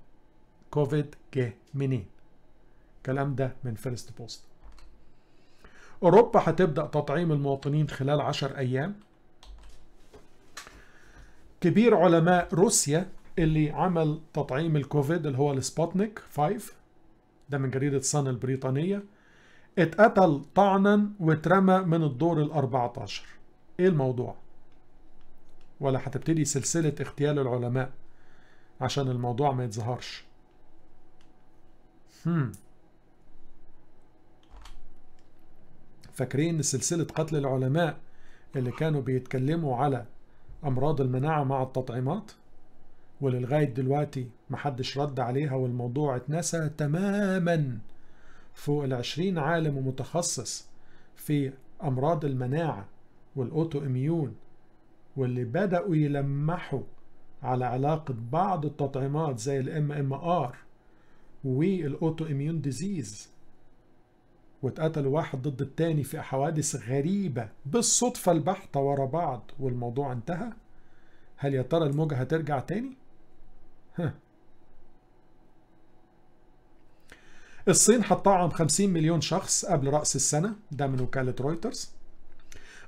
كوفيد جه منين؟ الكلام ده من فيرست بوست. أوروبا هتبدأ تطعيم المواطنين خلال 10 أيام. كبير علماء روسيا اللي عمل تطعيم الكوفيد اللي هو السبوتنيك 5، ده من جريدة صن البريطانية، اتقتل طعنا واترمى من الدور ال14. ايه الموضوع؟ ولا هتبتدي سلسلة اغتيال العلماء عشان الموضوع ما يتظهرش. فاكرين ان سلسلة قتل العلماء اللي كانوا بيتكلموا على امراض المناعة مع التطعيمات وللغاية دلوقتي محدش رد عليها والموضوع اتنسى تماما. فوق ال20 عالم ومتخصص في أمراض المناعة والأوتو إميون، واللي بدأوا يلمحوا على علاقة بعض التطعيمات زي الMMR والأوتو إميون ديزيز، واتقتل واحد ضد التاني في حوادث غريبة بالصدفة البحتة ورا بعض والموضوع انتهى. هل يا ترى الموجة هترجع تاني؟ الصين هتطعم 50 مليون شخص قبل رأس السنة، ده من وكالة رويترز.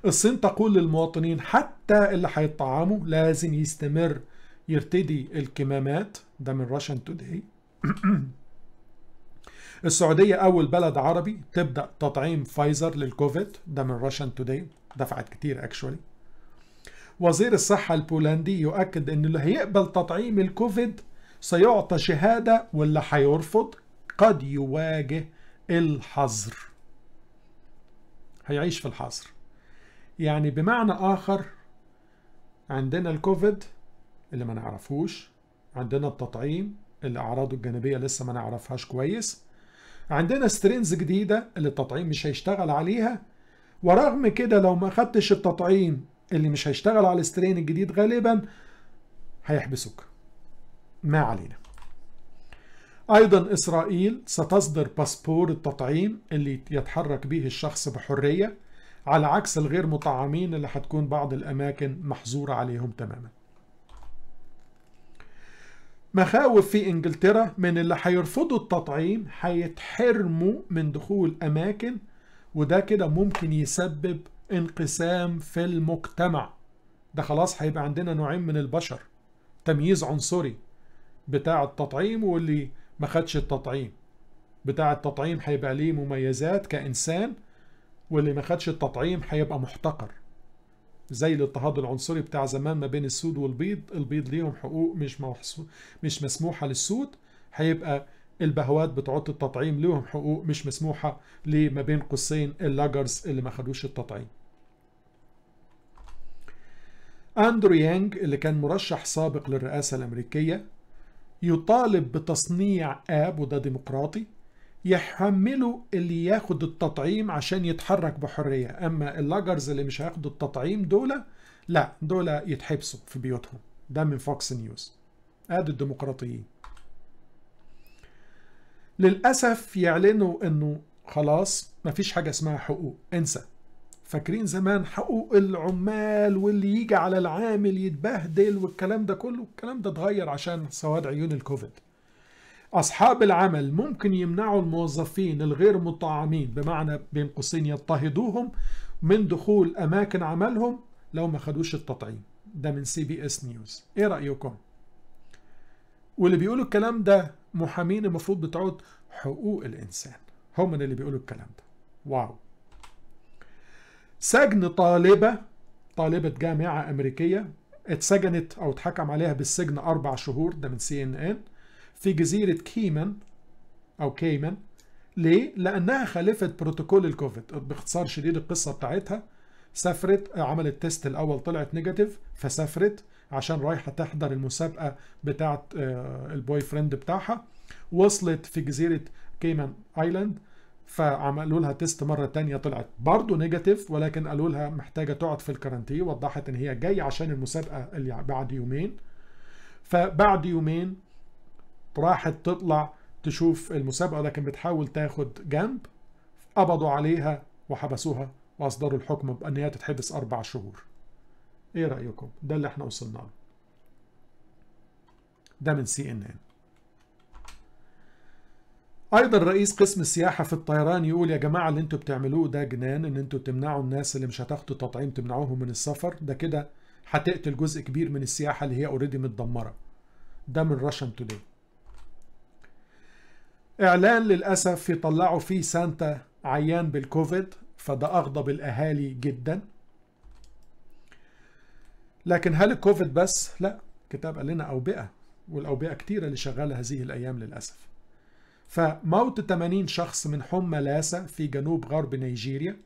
الصين تقول للمواطنين حتى اللي هيطعموا لازم يستمر يرتدي الكمامات، ده من راشن توداي. السعودية أول بلد عربي تبدأ تطعيم فايزر للكوفيد، ده من راشن توداي، دفعت كتير اكشولي. وزير الصحة البولندي يؤكد ان اللي هيقبل تطعيم الكوفيد سيعطى شهادة واللي هيرفض قد يواجه الحظر، هيعيش في الحظر. يعني بمعنى آخر عندنا الكوفيد اللي ما نعرفوش، عندنا التطعيم اللي أعراضه الجانبية لسه ما نعرفهاش كويس، عندنا سترينز جديدة اللي التطعيم مش هيشتغل عليها، ورغم كده لو ما خدتش التطعيم اللي مش هيشتغل على السترين الجديد غالبا هيحبسوك. ما علينا. أيضا إسرائيل ستصدر باسبور التطعيم اللي يتحرك به الشخص بحرية، على عكس الغير مطعمين اللي هتكون بعض الأماكن محظورة عليهم تماما. مخاوف في إنجلترا من اللي هيرفضوا التطعيم هيتحرموا من دخول أماكن، وده كده ممكن يسبب انقسام في المجتمع. ده خلاص هيبقى عندنا نوعين من البشر، تمييز عنصري بتاع التطعيم واللي ما خدش التطعيم. بتاع التطعيم هيبقى ليه مميزات كإنسان، واللي ما خدش التطعيم هيبقى محتقر، زي الاضطهاد العنصري بتاع زمان ما بين السود والبيض. البيض ليهم حقوق مش مسموحة للسود، هيبقى البهوات بتوع التطعيم ليهم حقوق مش مسموحة لما بين قوسين اللاجرز اللي ما خدوش التطعيم. أندرو يانج اللي كان مرشح سابق للرئاسة الأمريكية يطالب بتصنيع آب، وده ديمقراطي، يحمله اللي ياخد التطعيم عشان يتحرك بحرية، أما اللاجرز اللي مش هياخدوا التطعيم دول لا، دول يتحبسوا في بيوتهم. ده من فوكس نيوز. آدي الديمقراطيين. للأسف يعلنوا أنه خلاص مفيش حاجة اسمها حقوق، انسى. فاكرين زمان حقوق العمال واللي يجي على العامل يتبهدل والكلام ده كله، الكلام ده اتغير عشان سواد عيون الكوفيد. أصحاب العمل ممكن يمنعوا الموظفين الغير مطعمين، بمعنى بين قوسين يضطهدوهم، من دخول أماكن عملهم لو ما خدوش التطعيم. ده من CBS نيوز. إيه رأيكم؟ واللي بيقولوا الكلام ده محامين المفروض بتعود حقوق الإنسان، هم من اللي بيقولوا الكلام ده. واو. سجن طالبة جامعة أمريكية اتسجنت أو اتحكم عليها بالسجن 4 شهور، ده من CNN، في جزيرة كيمن. ليه؟ لأنها خالفت بروتوكول الكوفيد. باختصار شديد القصة بتاعتها، سافرت عملت تيست الأول طلعت نيجاتيف، فسافرت عشان رايحة تحضر المسابقة بتاعت البوي فريند بتاعها. وصلت في جزيرة كيمان ايلاند فعملوا لها تيست مرة تانية، طلعت برضو نيجاتيف، ولكن قالوا لها محتاجة تقعد في الكارانتين. وضحت ان هي جاية عشان المسابقة اللي بعد يومين، فبعد يومين راحت تطلع تشوف المسابقة، لكن بتحاول تاخد جنب. قبضوا عليها وحبسوها واصدروا الحكم بان هي تتحبس 4 شهور. ايه رأيكم؟ ده اللي احنا وصلنا له. ده من CNN. ايضا رئيس قسم السياحة في الطيران يقول يا جماعة اللي انتوا بتعملوه ده جنان، ان انتوا تمنعوا الناس اللي مش هتاخدوا تطعيم تمنعوهم من السفر، ده كده هتقتل جزء كبير من السياحة اللي هي اوريدي متدمرة. ده من راشن توداي. اعلان للأسف يطلعوا فيه سانتا عيان بالكوفيد، فده اغضب الاهالي جدا. لكن هل الكوفيد بس؟ لا، الكتاب قال لنا أوبئة، والأوبئة كتيرة اللي شغالة هذه الأيام للأسف. فموت 80 شخص من حمى لاسا في جنوب غرب نيجيريا.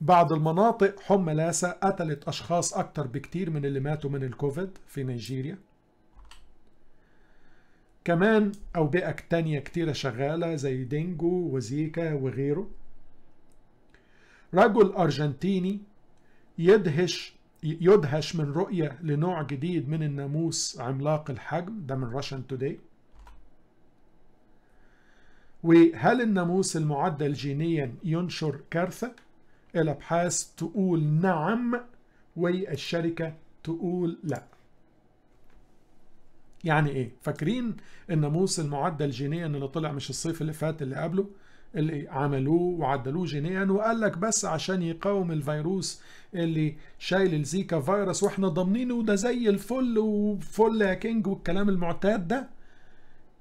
بعض المناطق حمى لاسا قتلت أشخاص أكتر بكتير من اللي ماتوا من الكوفيد في نيجيريا. كمان أوبئة تانية كتيرة شغالة زي دينجو وزيكا وغيره. رجل أرجنتيني يدهش من رؤية لنوع جديد من الناموس عملاق الحجم، ده من راشن توداي. وهل الناموس المعدل جينيا ينشر كارثة؟ الأبحاث تقول نعم والشركة تقول لا. يعني ايه؟ فاكرين الناموس المعدل جينيا اللي طلع مش الصيف اللي فات اللي قبله؟ اللي عملوه وعدلوه جينيا، وقال لك بس عشان يقاوم الفيروس اللي شايل الزيكا فيروس واحنا ضامنينه وده زي الفل وفل يا كينج والكلام المعتاد ده.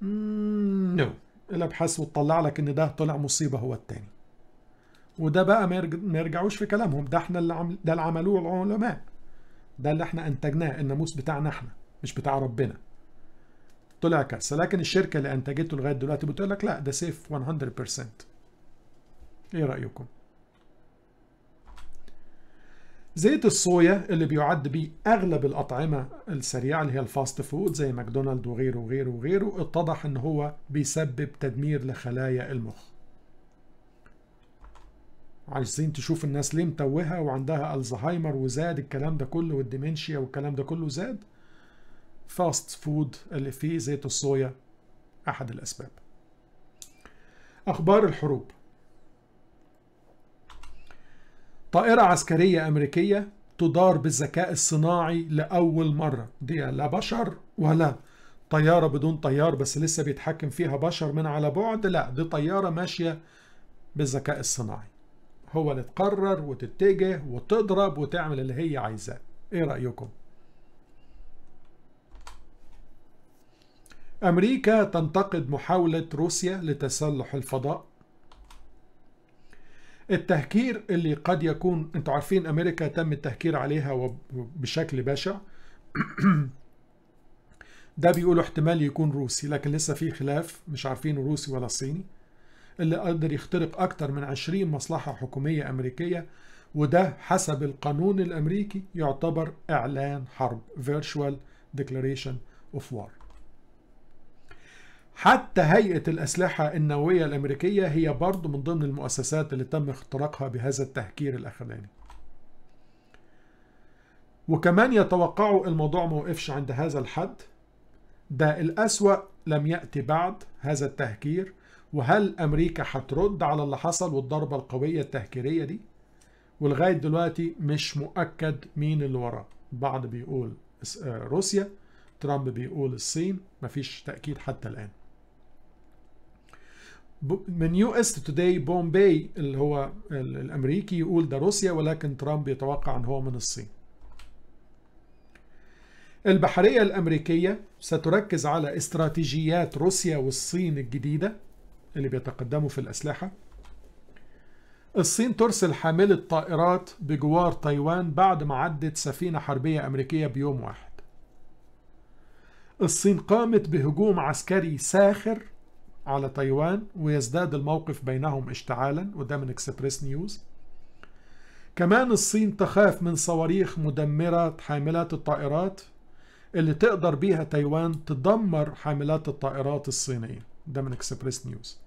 نو، الابحاث وتطلع لك ان ده طلع مصيبه هو التاني. وده بقى ما يرجعوش في كلامهم، ده احنا ده اللي عملوه العلماء، ده اللي احنا انتجناه، الناموس بتاعنا احنا مش بتاع ربنا. طلع كارثه، لكن الشركه اللي انتجته لغايه دلوقتي بتقول لك لا ده سيف 100%. ايه رايكم؟ زيت الصويا اللي بيعد بيه اغلب الاطعمه السريعه اللي هي الفاست فود زي ماكدونالد وغيره وغيره وغيره، اتضح ان هو بيسبب تدمير لخلايا المخ. عايزين تشوف الناس ليه متوهه وعندها الزهايمر وزاد الكلام ده كله والديمنشيا والكلام ده كله زاد؟ فاست فود اللي فيه زيت الصويا احد الاسباب. اخبار الحروب. طائرة عسكرية أمريكية تدار بالذكاء الصناعي لأول مرة، دي لا بشر ولا طيارة بدون طيار بس لسه بيتحكم فيها بشر من على بعد، لا دي طيارة ماشية بالذكاء الصناعي، هو اللي تقرر وتتجه وتضرب وتعمل اللي هي عايزاه. إيه رأيكم؟ أمريكا تنتقد محاولة روسيا لتسلح الفضاء. التهكير اللي قد يكون، انتوا عارفين امريكا تم التهكير عليها بشكل بشع، ده بيقولوا احتمال يكون روسي، لكن لسه في خلاف مش عارفين روسي ولا صيني، اللي قدر يخترق اكتر من 20 مصلحة حكومية امريكية، وده حسب القانون الامريكي يعتبر اعلان حرب، virtual declaration of war. حتى هيئة الأسلحة النووية الأمريكية هي برضو من ضمن المؤسسات اللي تم اختراقها بهذا التهكير الأخراني. وكمان يتوقعوا الموضوع ما وقفش عند هذا الحد، ده الأسوأ لم يأتي بعد هذا التهكير، وهل أمريكا هترد على اللي حصل والضربة القوية التهكيرية دي؟ ولغاية دلوقتي مش مؤكد مين اللي وراه، بعض بيقول روسيا، ترامب بيقول الصين، مفيش تأكيد حتى الآن. من يو اس توداي بومباي اللي هو الامريكي يقول ده روسيا، ولكن ترامب يتوقع ان هو من الصين. البحريه الامريكيه ستركز على استراتيجيات روسيا والصين الجديده اللي بيتقدموا في الاسلحه. الصين ترسل حامله طائرات بجوار تايوان بعد ما عدت سفينه حربيه امريكيه بيوم واحد. الصين قامت بهجوم عسكري ساخر على تايوان ويزداد الموقف بينهم اشتعالا، وده من اكسبريس نيوز. كمان الصين تخاف من صواريخ مدمرة حاملات الطائرات اللي تقدر بيها تايوان تدمر حاملات الطائرات الصينية، ده من اكسبريس نيوز.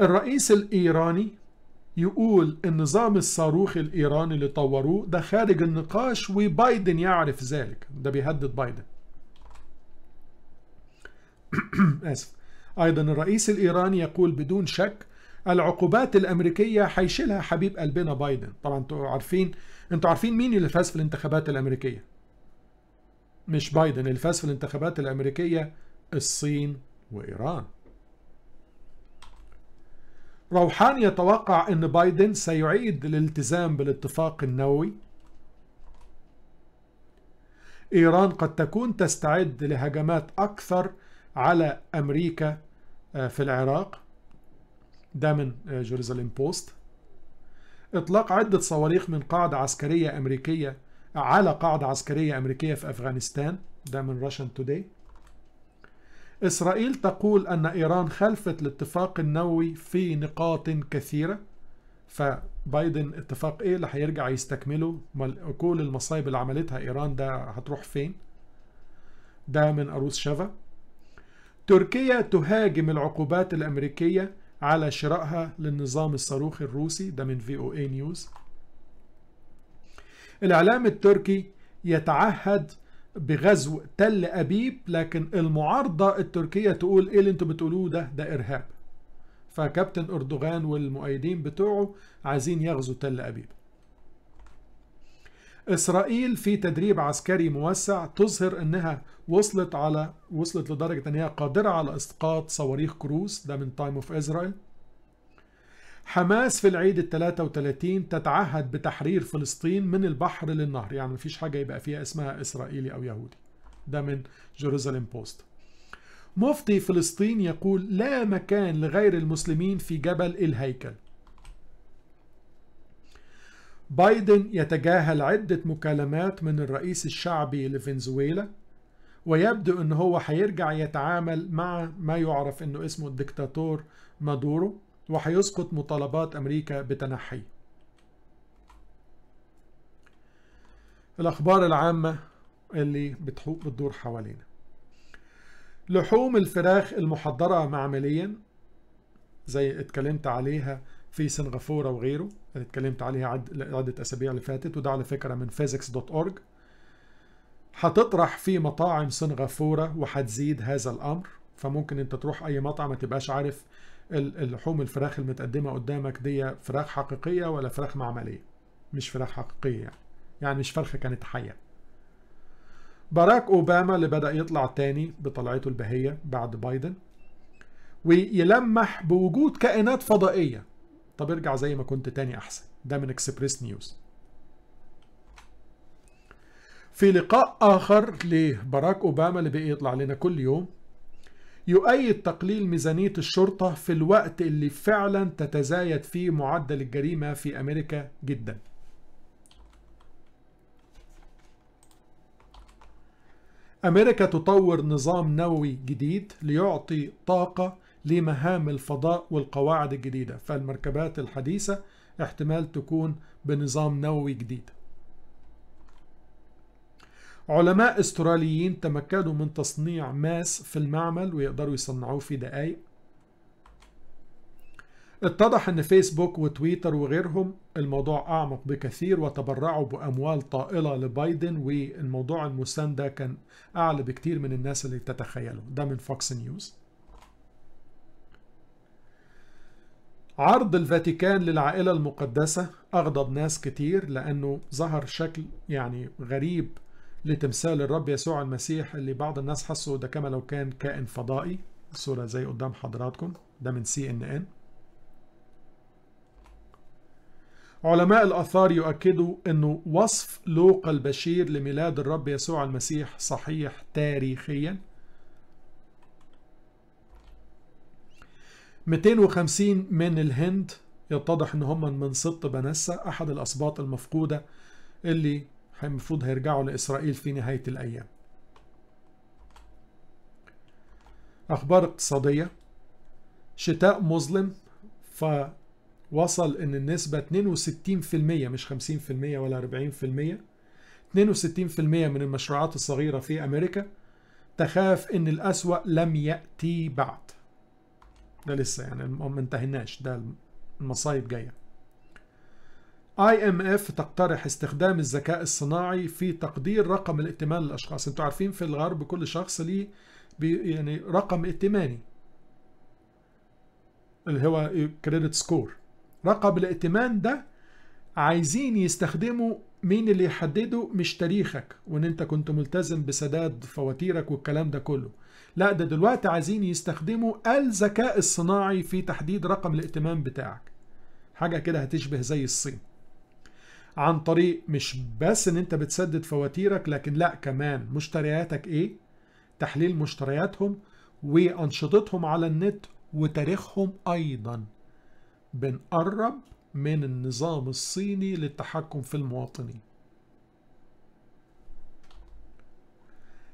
الرئيس الإيراني يقول النظام الصاروخي الإيراني اللي طوروه ده خارج النقاش وبايدن يعرف ذلك، ده بيهدد بايدن. آسف. أيضا الرئيس الإيراني يقول بدون شك العقوبات الأمريكية هيشيلها حبيب قلبنا بايدن. طبعا انتوا عارفين مين اللي فاز في الانتخابات الأمريكية؟ مش بايدن، اللي فاز في الانتخابات الأمريكية الصين وإيران. روحاني يتوقع أن بايدن سيعيد الالتزام بالاتفاق النووي. إيران قد تكون تستعد لهجمات أكثر على أمريكا في العراق، ده من جيروزاليم بوست. إطلاق عدة صواريخ من قاعدة عسكرية أمريكية على قاعدة عسكرية أمريكية في أفغانستان، ده من راشن توداي. إسرائيل تقول أن إيران خلفت الاتفاق النووي في نقاط كثيرة، فبايدن اتفاق إيه اللي هيرجع يستكمله؟ كل المصايب اللي عملتها إيران ده هتروح فين؟ ده من أروس شافا. تركيا تهاجم العقوبات الأمريكية على شرائها للنظام الصاروخي الروسي، ده من VOA نيوز. الإعلام التركي يتعهد بغزو تل أبيب، لكن المعارضة التركية تقول إيه اللي أنتوا بتقولوه ده؟ ده إرهاب. فكابتن أردوغان والمؤيدين بتوعه عايزين يغزو تل أبيب. إسرائيل في تدريب عسكري موسع تظهر أنها وصلت لدرجة أنها قادرة على إسقاط صواريخ كروز، ده من تايم اوف إسرائيل. حماس في العيد ال33 تتعهد بتحرير فلسطين من البحر للنهر، يعني مفيش حاجة يبقى فيها اسمها إسرائيلي أو يهودي، ده من جيروزاليم بوست. مفتي فلسطين يقول لا مكان لغير المسلمين في جبل الهيكل. بايدن يتجاهل عدة مكالمات من الرئيس الشعبي لفنزويلا، ويبدو أنه هو هيرجع يتعامل مع ما يعرف أنه اسمه الدكتاتور مادورو، وهيسقط مطالبات أمريكا بتنحيه. الأخبار العامة اللي بتدور حوالينا. لحوم الفراخ المحضرة معمليا زي اتكلمت عليها في سنغافورة وغيره، اتكلمت عليها عدة أسابيع اللي فاتت، وده على فكرة من physics.org، هتطرح في مطاعم سنغافورة وهتزيد هذا الأمر. فممكن أنت تروح أي مطعم ما تبقاش عارف اللحوم الفراخ المتقدمة قدامك دي فراخ حقيقية ولا فراخ معملية، مش فراخ حقيقية يعني مش فرخة كانت حية. باراك أوباما اللي بدأ يطلع تاني بطلعته البهية بعد بايدن، ويلمح بوجود كائنات فضائية. طب ارجع زي ما كنت تاني أحسن، ده من اكسبريس نيوز. في لقاء آخر لباراك أوباما اللي بيطلع لنا كل يوم، يؤيد تقليل ميزانية الشرطة في الوقت اللي فعلا تتزايد فيه معدل الجريمة في أمريكا جدا. أمريكا تطور نظام نووي جديد ليعطي طاقة لمهام الفضاء والقواعد الجديدة، فالمركبات الحديثة احتمال تكون بنظام نووي جديد. علماء استراليين تمكنوا من تصنيع ماس في المعمل ويقدروا يصنعوه في دقائق. اتضح ان فيسبوك وتويتر وغيرهم الموضوع اعمق بكثير، وتبرعوا باموال طائلة لبايدن، والموضوع المساندة كان اعلى بكتير من الناس اللي تتخيله، ده من فوكس نيوز. عرض الفاتيكان للعائلة المقدسة اغضب ناس كتير، لانه ظهر شكل يعني غريب لتمثال الرب يسوع المسيح اللي بعض الناس حسوا ده كما لو كان كائن فضائي. الصورة زي قدام حضراتكم، ده من CNN. علماء الآثار يؤكدوا أنه وصف لوقا البشير لميلاد الرب يسوع المسيح صحيح تاريخيا. 250 من الهند يتضح أن هم من سبط بنسا، أحد الأسباط المفقودة اللي المفروض هيرجعوا لإسرائيل في نهاية الأيام. أخبار اقتصادية. شتاء مظلم، فوصل إن النسبة 62%، مش 50% ولا 40%، 62% من المشروعات الصغيرة في أمريكا تخاف إن الأسوأ لم يأتي بعد. ده لسه يعني ما انتهيناش، ده المصايب جاية. IMF تقترح استخدام الذكاء الصناعي في تقدير رقم الائتمان للأشخاص. انتوا عارفين في الغرب كل شخص ليه يعني رقم ائتماني اللي هو كريدت سكور. رقم الائتمان ده عايزين يستخدموا مين اللي يحدده؟ مش تاريخك وان انت كنت ملتزم بسداد فواتيرك والكلام ده كله، لا ده دلوقتي عايزين يستخدموا الذكاء الصناعي في تحديد رقم الائتمان بتاعك. حاجة كده هتشبه زي الصين، عن طريق مش بس ان انت بتسدد فواتيرك، لكن لا كمان مشترياتك ايه، تحليل مشترياتهم وانشطتهم على النت وتاريخهم ايضا. بنقرب من النظام الصيني للتحكم في المواطنين.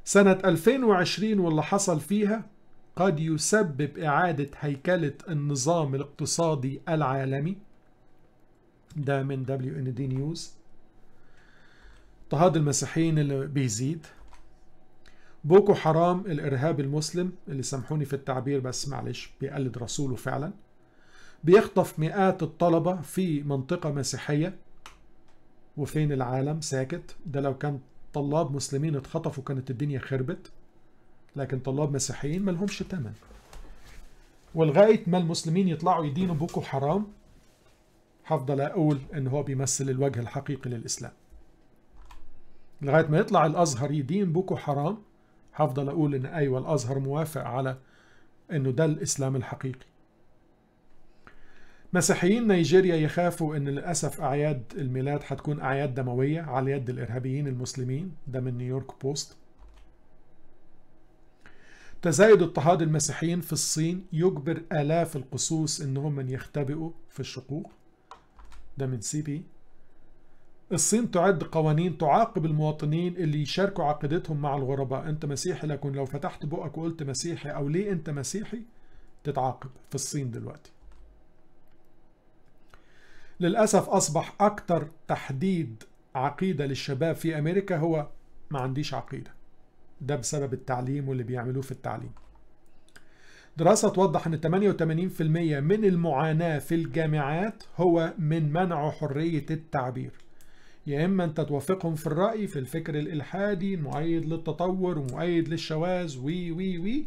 سنة 2020 واللي حصل فيها قد يسبب إعادة هيكلة النظام الاقتصادي العالمي، ده من WND نيوز. اضطهاد المسيحيين اللي بيزيد. بوكو حرام الإرهاب المسلم اللي سامحوني في التعبير بس معلش بيقلد رسوله فعلا، بيخطف مئات الطلبة في منطقة مسيحية وفين العالم ساكت. ده لو كان طلاب مسلمين اتخطفوا كانت الدنيا خربت، لكن طلاب مسيحيين ما لهمش تمن، ولغاية ما المسلمين يطلعوا يدينوا بوكو حرام هفضل أقول إن هو بيمثل الوجه الحقيقي للإسلام. لغاية ما يطلع الأزهر يدين بوكو حرام هفضل أقول إن أيوة الأزهر موافق على إنه ده الإسلام الحقيقي. مسيحيين نيجيريا يخافوا إن للأسف أعياد الميلاد هتكون أعياد دموية على يد الإرهابيين المسلمين، ده من نيويورك بوست. تزايد اضطهاد المسيحيين في الصين يجبر آلاف القسوس إنهم من يختبئوا في الشقوق، ده من سي بي. الصين تعد قوانين تعاقب المواطنين اللي يشاركوا عقيدتهم مع الغرباء. أنت مسيحي لكن لو فتحت بقك وقلت مسيحي أو ليه أنت مسيحي تتعاقب في الصين دلوقتي. للأسف أصبح أكتر تحديد عقيدة للشباب في أمريكا هو ما عنديش عقيدة، ده بسبب التعليم واللي بيعملوه في التعليم. دراسة توضح أن 88% من المعاناة في الجامعات هو من منع حرية التعبير، يا إما أنت توافقهم في الرأي في الفكر الإلحادي مؤيد للتطور ومؤيد للشواذ وي وي وي،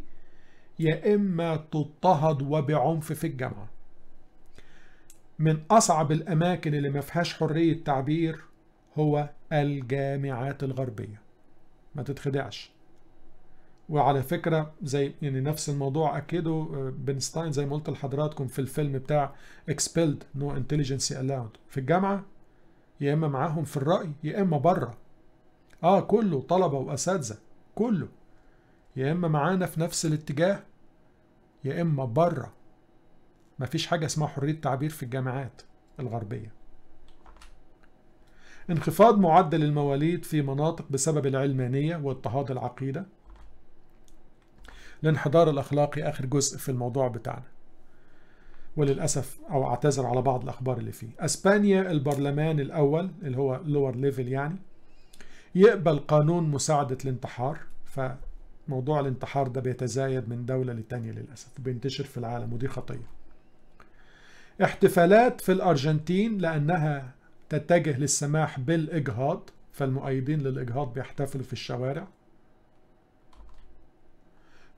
يا إما تضطهد وبعنف في الجامعة. من أصعب الأماكن اللي ما فيهاش حرية تعبير هو الجامعات الغربية، ما تتخدعش. وعلى فكرة زي يعني نفس الموضوع أكيده بنستاين زي ما قلت لحضراتكم في الفيلم بتاع Expelled No Intelligence Allowed، في الجامعة يا إما معاهم في الرأي يا إما بره، كله طلبة وأساتذة كله، يا إما معانا في نفس الاتجاه يا إما بره. مفيش حاجة اسمها حرية تعبير في الجامعات الغربية. انخفاض معدل المواليد في مناطق بسبب العلمانية واضطهاد العقيدة. الانحدار الأخلاقي آخر جزء في الموضوع بتاعنا، وللأسف أو أعتذر على بعض الأخبار اللي فيه. أسبانيا البرلمان الأول اللي هو lower level يعني يقبل قانون مساعدة الانتحار، فموضوع الانتحار ده بيتزايد من دولة لتانية للأسف وبينتشر في العالم ودي خطية. احتفالات في الأرجنتين لأنها تتجه للسماح بالإجهاض، فالمؤيدين للإجهاض بيحتفلوا في الشوارع.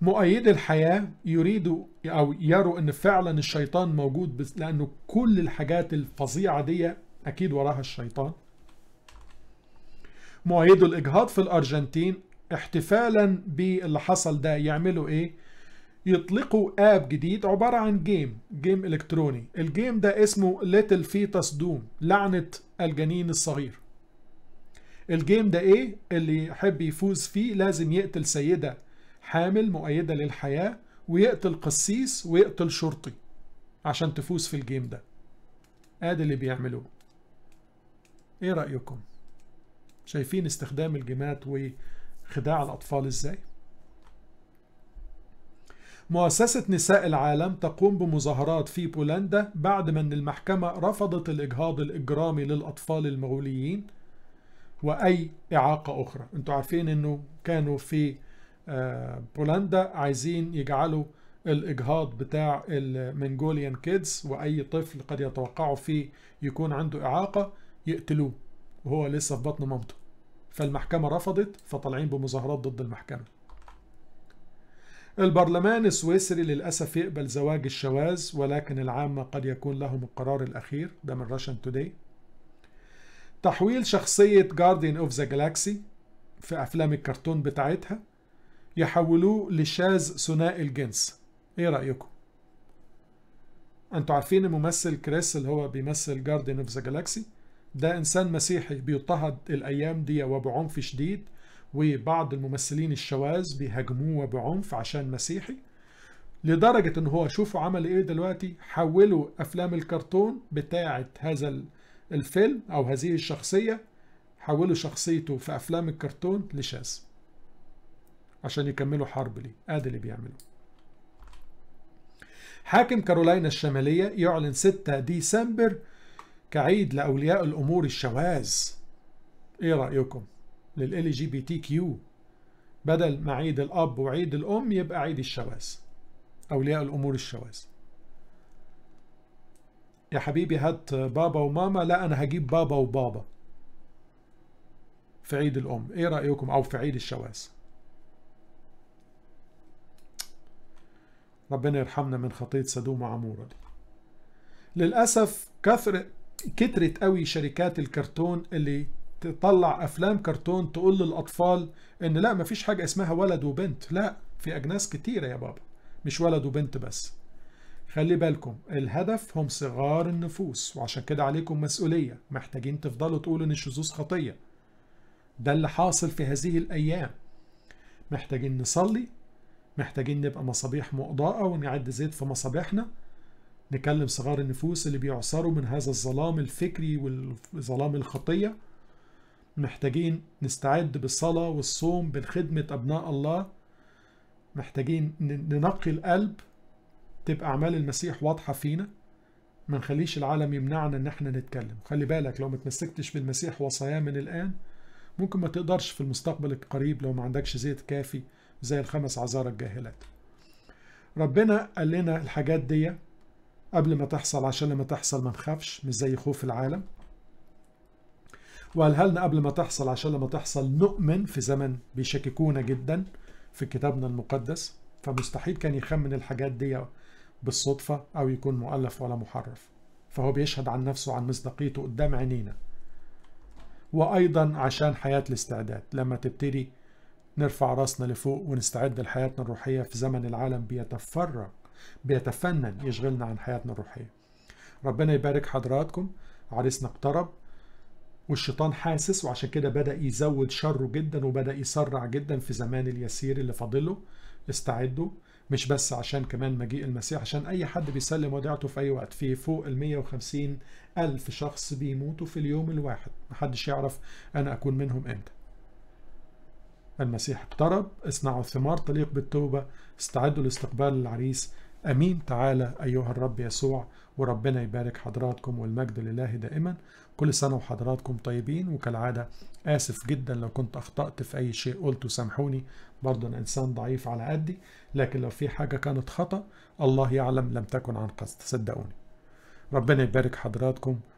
مؤيدي الحياة يريدوا أو يروا أن فعلا الشيطان موجود لأنه كل الحاجات الفظيعة دي أكيد وراها الشيطان. مؤيدو الإجهاض في الأرجنتين احتفالا باللي حصل ده يعملوا إيه؟ يطلقوا آب جديد عبارة عن جيم إلكتروني، الجيم ده اسمه ليتل فيتاس دوم، لعنة الجنين الصغير. الجيم ده إيه؟ اللي يحب يفوز فيه لازم يقتل سيدة حامل مؤيدة للحياة ويقتل قسيس ويقتل شرطي عشان تفوز في الجيم ده. آدي اللي بيعملوه. إيه رأيكم؟ شايفين استخدام الجيمات وخداع الأطفال إزاي؟ مؤسسة نساء العالم تقوم بمظاهرات في بولندا بعد ما أن المحكمة رفضت الإجهاض الإجرامي للأطفال المغوليين وأي إعاقة أخرى. أنتوا عارفين أنه كانوا في بولندا عايزين يجعلوا الإجهاض بتاع المنغوليان كيدز وأي طفل قد يتوقعوا فيه يكون عنده إعاقة يقتلوه وهو لسه في بطن مامته، فالمحكمة رفضت فطالعين بمظاهرات ضد المحكمة. البرلمان السويسري للأسف يقبل زواج الشواذ ولكن العامة قد يكون لهم القرار الأخير، ده من راشن توداي. تحويل شخصية جارديان اوف ذا جالاكسي في أفلام الكرتون بتاعتها يحولوه لشاذ ثنائي الجنس. إيه رأيكم؟ أنتوا عارفين الممثل كريس اللي هو بيمثل جارديان اوف ذا جالاكسي ده إنسان مسيحي بيضطهد الأيام دي وبعنف شديد، وبعض الممثلين الشواذ بيهاجموه بعنف عشان مسيحي، لدرجة ان هو شوفوا عمل ايه دلوقتي، حولوا افلام الكرتون بتاعة هذا الفيلم او هذه الشخصية، حولوا شخصيته في افلام الكرتون لشاذ عشان يكملوا حرب ليه. ادي اللي بيعملوه. حاكم كارولاينا الشمالية يعلن 6 ديسمبر كعيد لأولياء الامور الشواذ. ايه رأيكم؟ لل LGBTQ بدل ما عيد الأب وعيد الأم يبقى عيد الشواذ، أولياء الأمور الشواذ. يا حبيبي هات بابا وماما، لا أنا هجيب بابا وبابا في عيد الأم. إيه رأيكم؟ أو في عيد الشواذ. ربنا يرحمنا من خطية سدوم وعمورة دي. للأسف كثرت قوي شركات الكرتون اللي تطلع افلام كرتون تقول للاطفال ان لا مفيش حاجه اسمها ولد وبنت، لا في اجناس كتيره يا بابا، مش ولد وبنت بس. خلي بالكم الهدف هم صغار النفوس، وعشان كده عليكم مسؤوليه، محتاجين تفضلوا تقولوا ان الشذوذ خطيه. ده اللي حاصل في هذه الايام. محتاجين نصلي، محتاجين نبقى مصابيح مؤضاءه ونعد زيت في مصابيحنا، نكلم صغار النفوس اللي بيعصروا من هذا الظلام الفكري والظلام الخطية. محتاجين نستعد بالصلاة والصوم بالخدمة أبناء الله. محتاجين ننقي القلب، تبقى أعمال المسيح واضحة فينا، ما نخليش العالم يمنعنا إن احنا نتكلم. خلي بالك لو ما تمسكتش بالمسيح وصاياه من الآن ممكن ما تقدرش في المستقبل القريب لو ما عندكش زيت كافي زي الخمس عذارى الجاهلات. ربنا قال لنا الحاجات دي قبل ما تحصل عشان لما تحصل ما نخافش، مش زي خوف العالم. وقالها لنا قبل ما تحصل عشان لما تحصل نؤمن، في زمن بيشككونا جدا في كتابنا المقدس، فمستحيل كان يخمن الحاجات دي بالصدفة أو يكون مؤلف ولا محرف. فهو بيشهد عن نفسه عن مصداقيته قدام عينينا. وأيضا عشان حياة الاستعداد، لما تبتدي نرفع راسنا لفوق ونستعد لحياتنا الروحية في زمن العالم بيتفرق بيتفنن يشغلنا عن حياتنا الروحية. ربنا يبارك حضراتكم. عريسنا اقترب والشيطان حاسس، وعشان كده بدأ يزود شره جدا وبدأ يسرع جدا في زمان اليسير اللي فاضله. استعدوا، مش بس عشان كمان مجيء المسيح، عشان اي حد بيسلم وديعته في اي وقت. في فوق ال 150,000 شخص بيموتوا في اليوم الواحد، محدش يعرف انا اكون منهم امتى. المسيح اقترب، اصنعوا ثمار تليق بالتوبة، استعدوا لاستقبال العريس. امين تعالى ايها الرب يسوع. وربنا يبارك حضراتكم والمجد لله دائما. كل سنه وحضراتكم طيبين، وكالعاده اسف جدا لو كنت اخطات في اي شيء قلته، سامحوني، برضه انا انسان ضعيف على قدي، لكن لو في حاجه كانت خطا الله يعلم لم تكن عن قصد، صدقوني. ربنا يبارك حضراتكم.